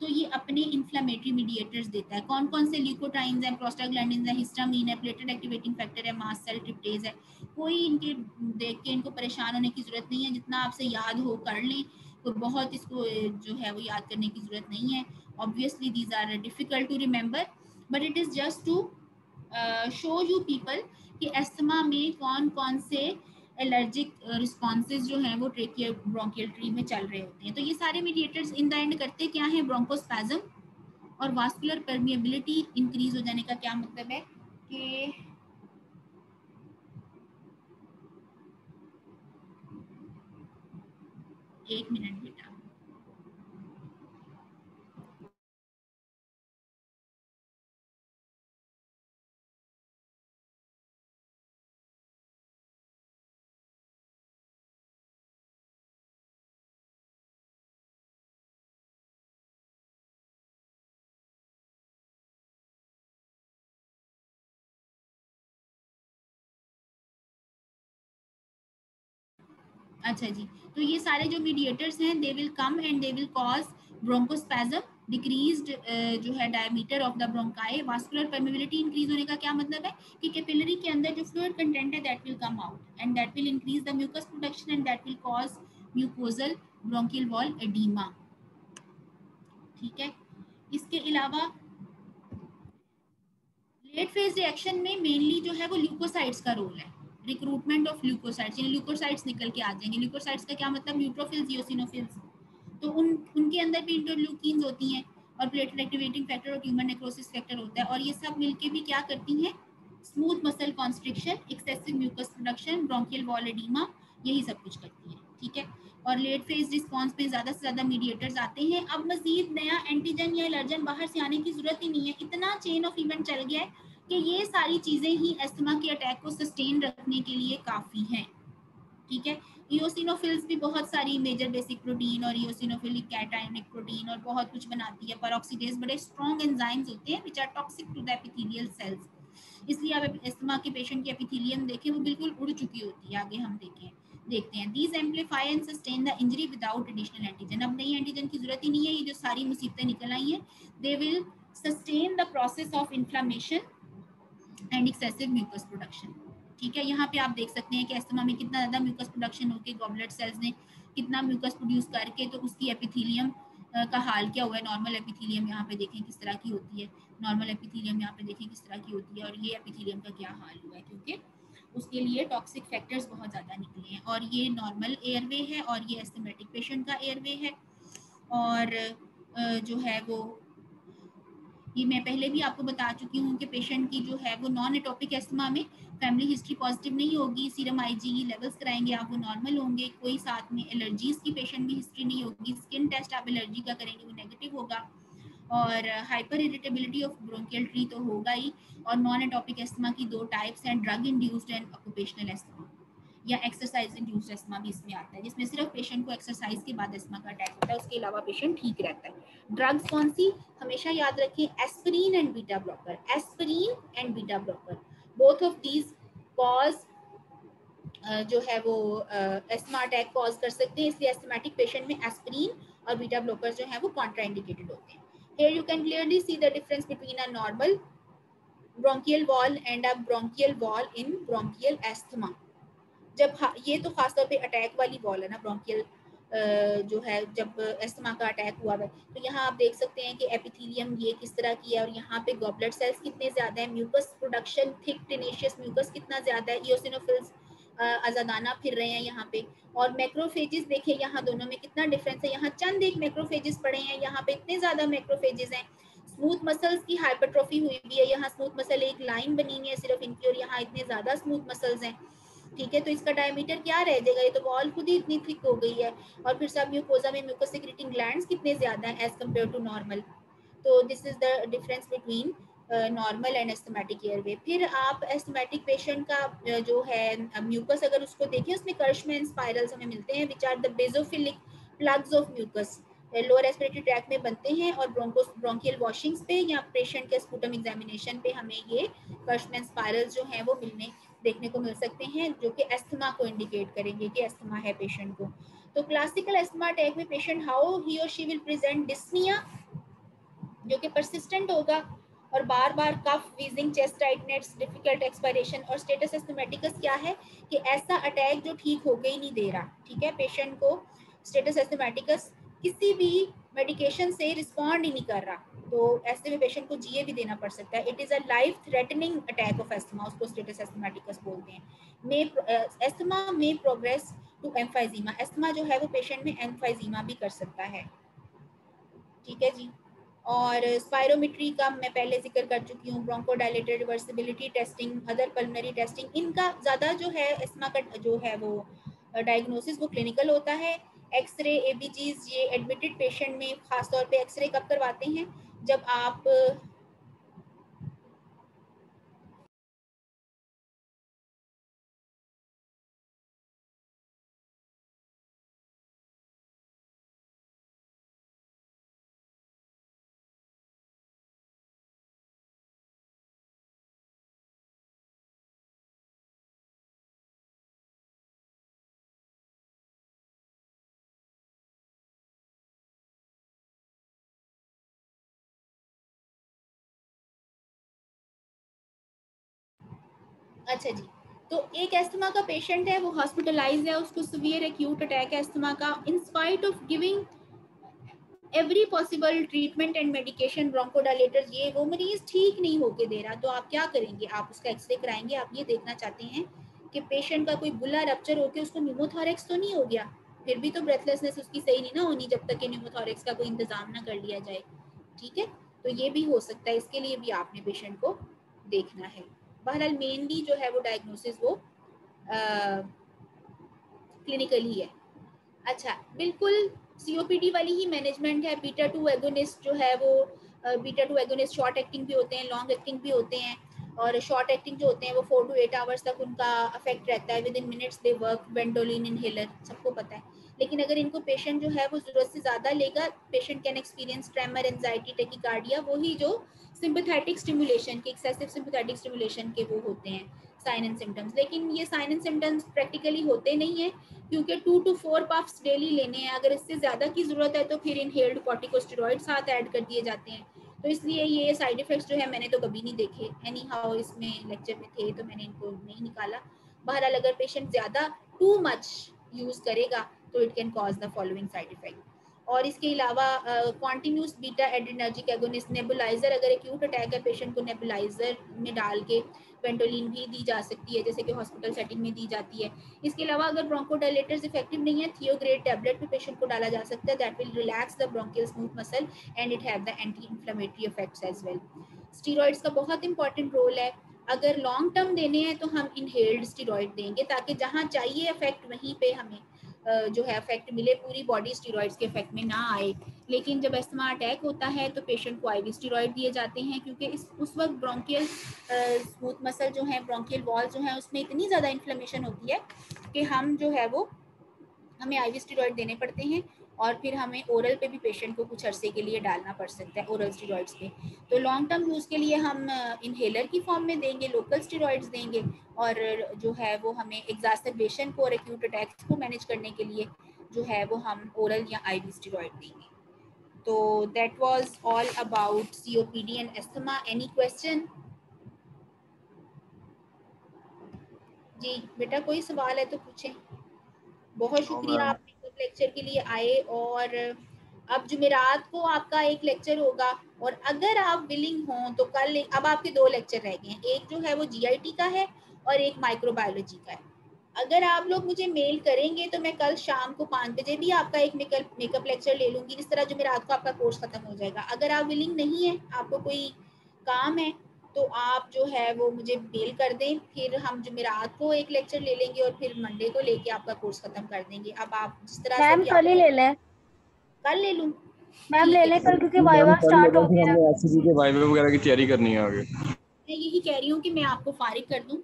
तो ये अपने इन्फ्लामेटरी मीडिएटर्स देता है। कौन कौन से ल्यूकोट्राइन्स हैं, प्रोस्टाग्लैंडिन्स हैं, हिस्टामिन है, प्लेटेट एक्टिवेटिंग फैक्टर है, मास्ट सेल ट्रिप्टेज है। कोई इनके देख के इनको परेशान होने की जरूरत नहीं है, जितना आपसे याद हो कर लें, तो बहुत इसको जो है वो याद करने की जरूरत नहीं है। Obviously these are difficult to remember, but it is just to show you people कि एस्थमा में कौन कौन से एलर्जिक रिस्पॉन्सेज जो हैं वो ट्रेकिया ब्रोंकियल ट्री में चल रहे होते हैं। तो ये सारे मीडिएटर्स इन द एंड करते क्या हैं, ब्रोंकोस्पैज्म और वास्कुलर परमिएबिलिटी इंक्रीज हो जाने का क्या मतलब है कि एक मिनट बेटा, अच्छा जी। तो ये सारे जो मीडिएटर्स हैं they will come and they will cause bronchospasm, decreased जो है diameter of the bronchi. Vascular permeability increase होने का क्या मतलब है कि कैपिलरी के अंदर जो फ्लूइड कंटेंट है that will come out and that will increase the mucus production and that will cause mucosal bronchial wall oedema. ठीक है, इसके अलावा लेट फेज रिएक्शन में मेनली जो है वो ल्यूकोसाइट्स का रोल है, रिक्रूटमेंट ऑफ ल्यूकोसाइट्स, यानी ल्यूकोसाइट्स निकल के आ जाएंगे। ल्यूकोसाइट्स का क्या मतलब, न्यूट्रोफिल्स, ईओसिनोफिल्स, तो उन उनके अंदर भी इंटरल्यूकिन्स होती हैं और प्लेटलेट एक्टिवेटिंग फैक्टर और ट्यूमर नेक्रोसिस फैक्टर होता है, और ये सब मिलके भी क्या करती हैं, smooth muscle constriction, excessive mucus production, bronchial wall oedema, यही सब कुछ करती है। ठीक है, और लेट फेज रिस्पॉन्स में ज़्यादा से ज़्यादा मीडिएटर्स आते हैं। अब मजीद नया एंटीजन या एलर्जन बाहर से आने की जरूरत ही नहीं है, इतना चेन ऑफ इवेंट चल गया है कि ये सारी चीज़ें ही एस्थमा के अटैक को सस्टेन रखने के लिए काफ़ी हैं। ठीक है, इओसिनोफिल्स भी बहुत सारी मेजर बेसिक प्रोटीन और इओसिनोफिलिक कैटायनिक प्रोटीन और बहुत कुछ बनाती है। परऑक्सीडेज बड़े स्ट्रॉन्ग एंजाइम्स होते हैं which are toxic to the epithelial cells, इसलिए आप एस्थमा के पेशेंट की एपिथेलियम देखें वो बिल्कुल उड़ चुकी होती है। आगे हम देखें देखते हैं these amplify and sustain the injury without additional antigen. अब नई एंटीजन की जरूरत ही नहीं है, ये जो सारी मुसीबतें निकल आई हैं they will sustain the process of inflammation and excessive mucus production. ठीक है, यहाँ पे आप देख सकते हैं कि एस्थमा में कितना ज़्यादा म्यूकस प्रोडक्शन होकर गॉबलेट सेल्स ने कितना म्यूकस प्रोड्यूस करके तो उसकी एपिथेलियम का हाल क्या हुआ है। नॉर्मल एपिथेलियम यहाँ पे देखें किस तरह की होती है, नॉर्मल एपिथेलियम यहाँ पे देखें किस तरह की होती है, और ये एपिथेलियम का क्या हाल हुआ है, क्योंकि उसके लिए टॉक्सिक फैक्टर्स बहुत ज़्यादा निकले हैं। और ये नॉर्मल एयरवे है और ये एस्थमेटिक पेशेंट का एयरवे है, और जो है वो ये मैं पहले भी आपको बता चुकी हूँ कि पेशेंट की जो है वो नॉन एटोपिक एस्थमा में फैमिली हिस्ट्री पॉजिटिव नहीं होगी, सीरम आईजीई लेवल्स कराएंगे आप वो नॉर्मल होंगे, कोई साथ में एलर्जीज की पेशेंट में हिस्ट्री नहीं होगी, स्किन टेस्ट आप एलर्जी का करेंगे वो नेगेटिव होगा, और hyper irritability of bronchial tree तो होगा ही। और नॉन एटोपिक एस्थमा की दो टाइप्स हैं, drug induced and occupational asthma या एक्सरसाइज इंड्यूस्ड एस्थमा भी इसमें आता है, जिसमें सिर्फ पेशेंट को एक्सरसाइज के बाद एस्थमा का अटैक होता है, उसके अलावा पेशेंट ठीक रहता है। ड्रग्स कौन सी, हमेशा याद रखें aspirin and beta blocker, aspirin and beta blocker, both of these cause जो है वो एस्थमा अटैक कॉज कर सकते हैं, इसलिए एस्थमेटिक पेशेंट में एस्पिरिन और बीटा ब्लॉकर जो है वो कॉन्ट्राइंडिकेटेड होते हैं। Here you can clearly see the difference between a normal bronchial wall and a bronchial wall in bronchial asthma. जब ये तो खासतौर पे अटैक वाली बॉल है ना, ब्रोंकियल जो है जब एस्थमा का अटैक हुआ है तो यहाँ आप देख सकते हैं कि एपिथेलियम ये किस तरह की है, और यहाँ पे गॉबलेट सेल्स कितने ज़्यादा है, mucus production thick tenacious mucus कितना ज़्यादा है, इओसिनोफिल्स आज़ादाना फिर रहे हैं यहाँ पे, और मैक्रोफेजेस देखें यहाँ दोनों में कितना डिफरेंस है, यहाँ चंद एक मैक्रोफेजेस पड़े हैं, यहाँ पे इतने ज़्यादा मैक्रोफेजेस हैं। स्मूथ मसल्स की हाइपरट्रोफी हुई हुई है, यहाँ स्मूथ मसल एक लाइन बनी हुई है सिर्फ इनकी, और यहाँ इतने ज़्यादा स्मूथ मसल्स हैं। ठीक है, तो इसका डायमीटर क्या रह जाएगा, ये तो बॉल खुद ही इतनी थिक हो गई है। और फिर सब म्यूकोसा में म्यूकस सेक्रेटिंग ग्लैंड्स कितने ज़्यादा हैं एज कम्पेयर टू नॉर्मल, तो this is the difference between normal and asthmatic airway. फिर आप एस्थमेटिक पेशेंट का जो है म्यूकस अगर उसको देखें उसमें कर्शमैन स्पायरल्स हमें मिलते हैं which are the basophilic plugs of mucus, lower respiratory tract में बनते हैं, और ब्रोंकोस ब्रोंकियल वॉशिंग्स पे या पेशेंट के स्पूटम एग्जामिनेशन पे हमें ये कर्शमैन स्पायरल्स जो हैं वो मिलने देखने को मिल सकते हैं जो कि अस्थमा को इंडिकेट करेंगे कि अस्थमा है पेशेंट को। तो क्लासिकल अस्थमा अटैक में पेशेंट हाउ ही और शी विल प्रेजेंट डिस्निया जो कि परसिस्टेंट होगा और बार बार cough, wheezing, chest tightness, difficult expiration. और स्टेटस एस्थमेटिकस क्या है कि ऐसा अटैक जो ठीक होके ही नहीं दे रहा, ठीक है, पेशेंट को स्टेटस एस्थमेटिकस किसी भी मेडिकेशन से रिस्पॉन्ड ही नहीं कर रहा, तो ऐसे में पेशेंट को जीए भी देना पड़ सकता है। It is a life threatening attack of asthma, उसको स्टेटस एस्थमेटिकस बोलते हैं। मे एस्थमा में प्रोग्रेस टू एम्फाइजीमा, एस्थमा जो है वो पेशेंट में एम्फाइजीमा भी कर सकता है, ठीक है जी। और स्पायरोमेट्री का मैं पहले जिक्र कर चुकी हूँ, bronchodilator, reversibility testing, other pulmonary testing, इनका ज़्यादा जो है एस्थमा का जो है वो डायग्नोसिस वो क्लिनिकल होता है। एक्सरे, एबीजीज, ये एडमिटेड पेशेंट में खासतौर पे एक्सरे कब करवाते हैं, जब आप अच्छा जी, तो एक एस्थमा का पेशेंट है, वो हॉस्पिटलाइज है, उसको सीवियर एक्यूट अटैक है एस्थमा का। In spite of giving every possible treatment and medication, bronchodilator, ये वो मरीज ठीक नहीं होके दे रहा, तो आप क्या करेंगे, आप उसका एक्सरे कराएंगे। आप ये देखना चाहते हैं कि पेशेंट का कोई बुला रप्चर होकर उसको न्यूमोथोरेक्स तो नहीं हो गया, फिर भी तो ब्रेथलेसनेस उसकी सही नहीं ना होनी जब तक कि न्यूमोथोरेक्स का कोई इंतजाम ना कर लिया जाए, ठीक है। तो ये भी हो सकता है, इसके लिए भी आपने पेशेंट को देखना है। बहरहाल मेनली जो है वो डायग्नोसिस वो क्लिनिकल ही है। अच्छा, बिल्कुल सीओपीडी वाली ही मैनेजमेंट है। बीटा टू एगोनिस्ट जो है वो, beta two agonist short acting भी होते हैं, लॉन्ग एक्टिंग भी होते हैं। और शॉर्ट एक्टिंग जो होते हैं वो फोर टू एट आवर्स तक उनका अफेक्ट रहता है, within minutes they work. Ventolin inhaler सबको पता है, लेकिन अगर इनको पेशेंट जो है वो ज़रूरत से ज़्यादा लेगा, patient can experience tremor, anxiety, tachycardia, वही जो सिंपथेटिक स्टिमुलेशन के, एक्सेसिव सिंपथेटिक स्टिमुलेशन के वो होते हैं साइन एंड सिम्टम्स। लेकिन ये साइन एंड सिम्टम्स प्रैक्टिकली होते नहीं है, क्योंकि two two four puffs daily लेने हैं। अगर इससे ज़्यादा की ज़रूरत है तो फिर इनहेल्ड कॉर्टिकोस्टेरॉइड साथ ऐड कर दिए जाते हैं। तो इसलिए ये साइड इफ़ेक्ट्स जो है मैंने तो कभी नहीं देखे, एनी हाउ इसमें लेक्चर में थे तो मैंने इनको नहीं निकाला। बहरहाल अगर पेशेंट ज़्यादा टू मच यूज़ करेगा तो it can cause the following side effect. और इसके अलावा continuous beta adrenergic agonist, nebuliser, अगर एक्यूट अटैक है पेशेंट को नेबुलाइजर में डाल के वेंटोलिन भी दी जा सकती है, जैसे कि हॉस्पिटल सेटिंग में दी जाती है। इसके अलावा अगर ब्रोंकोडायलेटर्स इफेक्टिव नहीं है, थियोग्रेड टैबलेट भी पेशेंट को डाला जा सकता है, that will relax the bronchial smooth muscle and it have the anti inflammatory effects as well. Steroids का बहुत इंपॉर्टेंट रोल है, अगर लॉन्ग टर्म देने हैं तो हम इनहेल्ड स्टीरॉइड देंगे, ताकि जहाँ चाहिए इफेक्ट वहीं पर हमें जो है इफेक्ट मिले, पूरी बॉडी स्टीरॉइड्स के इफेक्ट में ना आए। लेकिन जब अस्थमा अटैक होता है तो पेशेंट को आईवी स्टीरॉइड दिए जाते हैं, क्योंकि इस उस वक्त ब्रोंकियल स्मूथ मसल जो है, ब्रोंकियल वॉल जो है, उसमें इतनी ज़्यादा इन्फ्लेमेशन होती है कि हम जो है वो हमें आईवी स्टीरॉइड देने पड़ते हैं। और फिर हमें ओरल पे भी पेशेंट को कुछ अरसे के लिए डालना पड़ सकता है, ओरल स्टीरॉइड्स पे। तो लॉन्ग टर्म यूज़ के लिए हम इनहेलर की फॉर्म में देंगे, लोकल स्टीरॉइड्स देंगे, और जो है वो हमें एग्जास्टरबेशन को और एक्यूट अटैक्स को मैनेज करने के लिए जो है वो हम ओरल या आईवी स्टीरॉइड देंगे। तो that was all about COPD and asthma. Any question जी? बेटा कोई सवाल है तो पूछें। बहुत शुक्रिया आप लेक्चर के लिए आए, और अब जुमेरात को आपका एक लेक्चर होगा, और अगर आप विलिंग हों तो कल, अब आपके दो लेक्चर रह गए हैं, एक जो है वो जीआईटी का है और एक माइक्रोबायोलॉजी का है। अगर आप लोग मुझे मेल करेंगे तो मैं कल शाम को पाँच बजे भी आपका एक मेकअप मेकअप लेक्चर ले लूँगी। इस तरह जुमेरात को आपका कोर्स ख़त्म हो जाएगा। अगर आप विलिंग नहीं है, आपको कोई काम है, तो आप जो है वो मुझे मेल कर दें, फिर हम जुमेरात को एक लेक्चर ले लेंगे और फिर मंडे को लेके आपका कोर्स खत्म कर देंगे। अब आप जिस तरह मैम कल ही ले लें। कल ले लूं मैम? ले लें कल, क्योंकि वाइवा स्टार्ट हो गया है, एससीपी के वाइवा वगैरह की तैयारी करनी है आगे। मैं यही कह रही हूं कि मैं आपको फारिग कर दूं,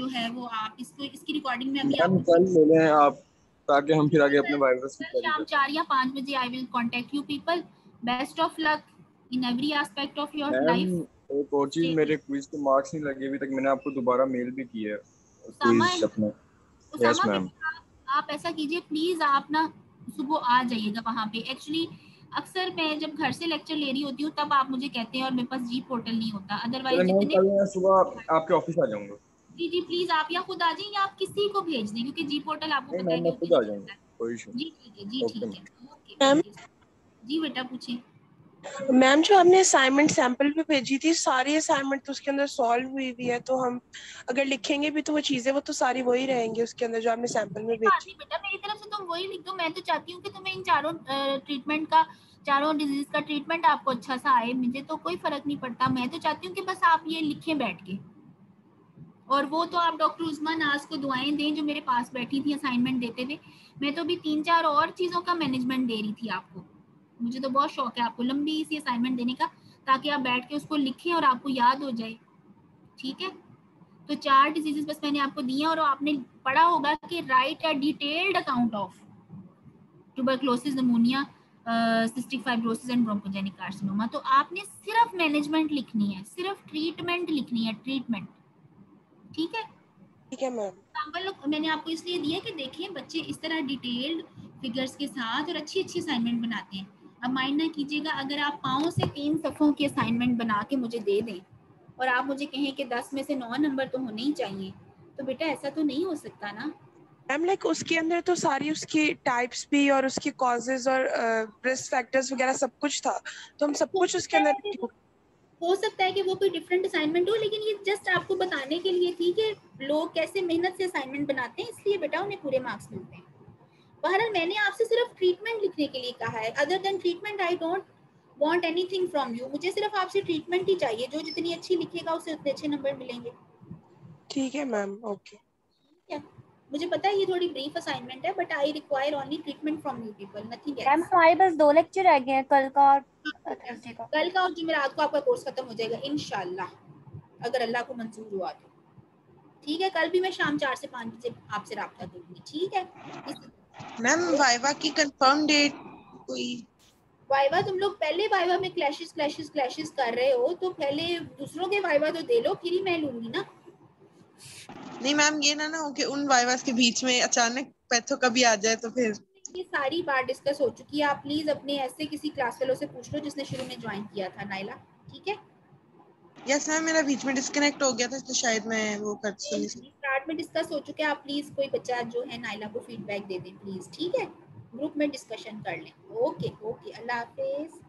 जो है वो आप इसको, इसकी रिकॉर्डिंग में अभी आप कल ले लें आप, ताकि हम फिर आगे अपने वाइवा से शाम चार या पाँच बजे I will contact you people. Best of luck in every aspect of your life. एक और चीज, मेरे क्विज के मार्क्स नहीं लगे अभी तक, मैंने आपको दोबारा मेल भी किया है क्विज अपना। यस मैम, आप ऐसा कीजिए प्लीज, आप ना सुबह आ जाइएगा वहाँ पे। एक्चुअली अक्सर मैं जब घर से लेक्चर ले रही होती हूँ तब आप मुझे कहते हैं और मेरे पास जी पोर्टल नहीं होता, अदरवाइज जितने सुबह आपके ऑफिस आ जाऊंगा। जी जी प्लीज, आप या खुद आ जाइए या आप किसी को भेज दें, क्योंकि जी पोर्टल आपको पता है खुद आ जाएंगे। कोई इशू जी, ठीक है जी, ठीक है जी बेटा पूछिए। मैम जो हमने असाइनमेंट सैंपल पे भेजी थी, सारी असाइनमेंट तो उसके अंदर सॉल्व हुई हुई है, तो हम अगर लिखेंगे भी तो वो चीजें वो तो सारी वही रहेंगी उसके अंदर जो हमने सैंपल में भेजी। बेटा मेरी तरफ से तुम वही लिख दो, मैं तो चाहती हूँ कि तुम्हें इन चारों ट्रीटमेंट का, चारों डिजीज का ट्रीटमेंट आपको अच्छा सा आए, मुझे तो कोई फर्क नहीं पड़ता। मैं तो चाहती हूँ कि बस आप ये लिखें बैठ के, और वो तो आप डॉक्टर उस्मा नाज को दुआएं दें जो मेरे पास बैठी थी असाइनमेंट देते हुए। मैं तो अभी तीन चार और चीजों का मैनेजमेंट दे रही थी आपको, मुझे तो बहुत शौक है आपको लंबी सी असाइनमेंट देने का, ताकि आप बैठ के उसको लिखें और आपको याद हो जाए। ठीक है, तो चार डिजीजेस बस मैंने आपको दी हैं, और आपने पढ़ा होगा कि right a detailed account of tuberculosis, pneumonia, cystic fibrosis and bronchogenic carcinoma. तो आपने सिर्फ मैनेजमेंट लिखनी है, सिर्फ ट्रीटमेंट लिखनी है, ट्रीटमेंट। ठीक है ठीक है मैम। सैंपल मैंने आपको इसलिए दिया कि देखिए बच्चे इस तरह डिटेल्ड फिगर्स के साथ और अच्छी अच्छी असाइनमेंट बनाते हैं। अब माइंड ना कीजिएगा, अगर आप पाँव से तीन सफ़ों की असाइनमेंट बना के मुझे दे दें और आप मुझे कहें कि दस में से नौ नंबर तो होने ही चाहिए, तो बेटा ऐसा तो नहीं हो सकता ना। मैम लाइक उसके अंदर तो सारी उसकी टाइप्स भी और उसके कॉजेज और रिस्क फैक्टर्स वगैरह सब कुछ था, तो हम सब कुछ उसके अंदर। हो सकता है कि वो कोई डिफरेंट असाइनमेंट हो, लेकिन ये जस्ट आपको बताने के लिए थी कि लोग कैसे मेहनत से असाइनमेंट बनाते हैं, इसलिए बेटा उन्हें पूरे मार्क्स मिलते हैं। बहरहाल मैंने आपसे सिर्फ ट्रीटमेंट लिखने के लिए कहा है, other than treatment I don't want anything from you. मुझे सिर्फ आपसे ट्रीटमेंट ही चाहिए, जो जितनी अच्छी लिखेगा उसे उतने अच्छे नंबर मिलेंगे। ठीक है मैम, ओके। ठीक है, मुझे पता है ये थोड़ी ब्रीफ असाइनमेंट है, but I require only treatment from you people, nothing else. Ma'am हमारे बस दो लेक्चर रह गए हैं, कल का और थर्सडे का। कल का और जुमेरात को आपका कोर्स खत्म हो जाएगा इंशाल्लाह, अगर अल्लाह को मंजूर हुआ तो। ठीक है, कल भी मैं शाम चार से पाँच बजे आपसे रब्ता करूंगी। ठीक है मैम, वाइवा की कंफर्म डेट कोई? वाइवा तुम लोग पहले वाइवा में क्लैशेस क्लैशेस क्लैशेस कर रहे हो, तो पहले दूसरों के वाइवा तो दे लो, फिर ही मैं लूंगी ना। नहीं मैम, ये ना ना हो कि उन वाइवास के बीच में अचानक पैथो कभी आ जाए, तो फिर ये सारी बात डिस्कस हो चुकी है। आप प्लीज अपने ऐसे किसी क्लास फेलो से पूछ लो जिसने शुरू में ज्वाइन किया था, नाइला। ठीक है, यस मैम, मेरा बीच में डिस्कनेक्ट हो गया था, तो शायद मैं वो कर सकती थी। स्टार्ट में डिस्कस हो चुके हैं, आप प्लीज कोई बच्चा जो है नाइला को फीडबैक दे दें प्लीज। ठीक है, ग्रुप में डिस्कशन कर लें। ओके ओके, अल्लाह हाफिज।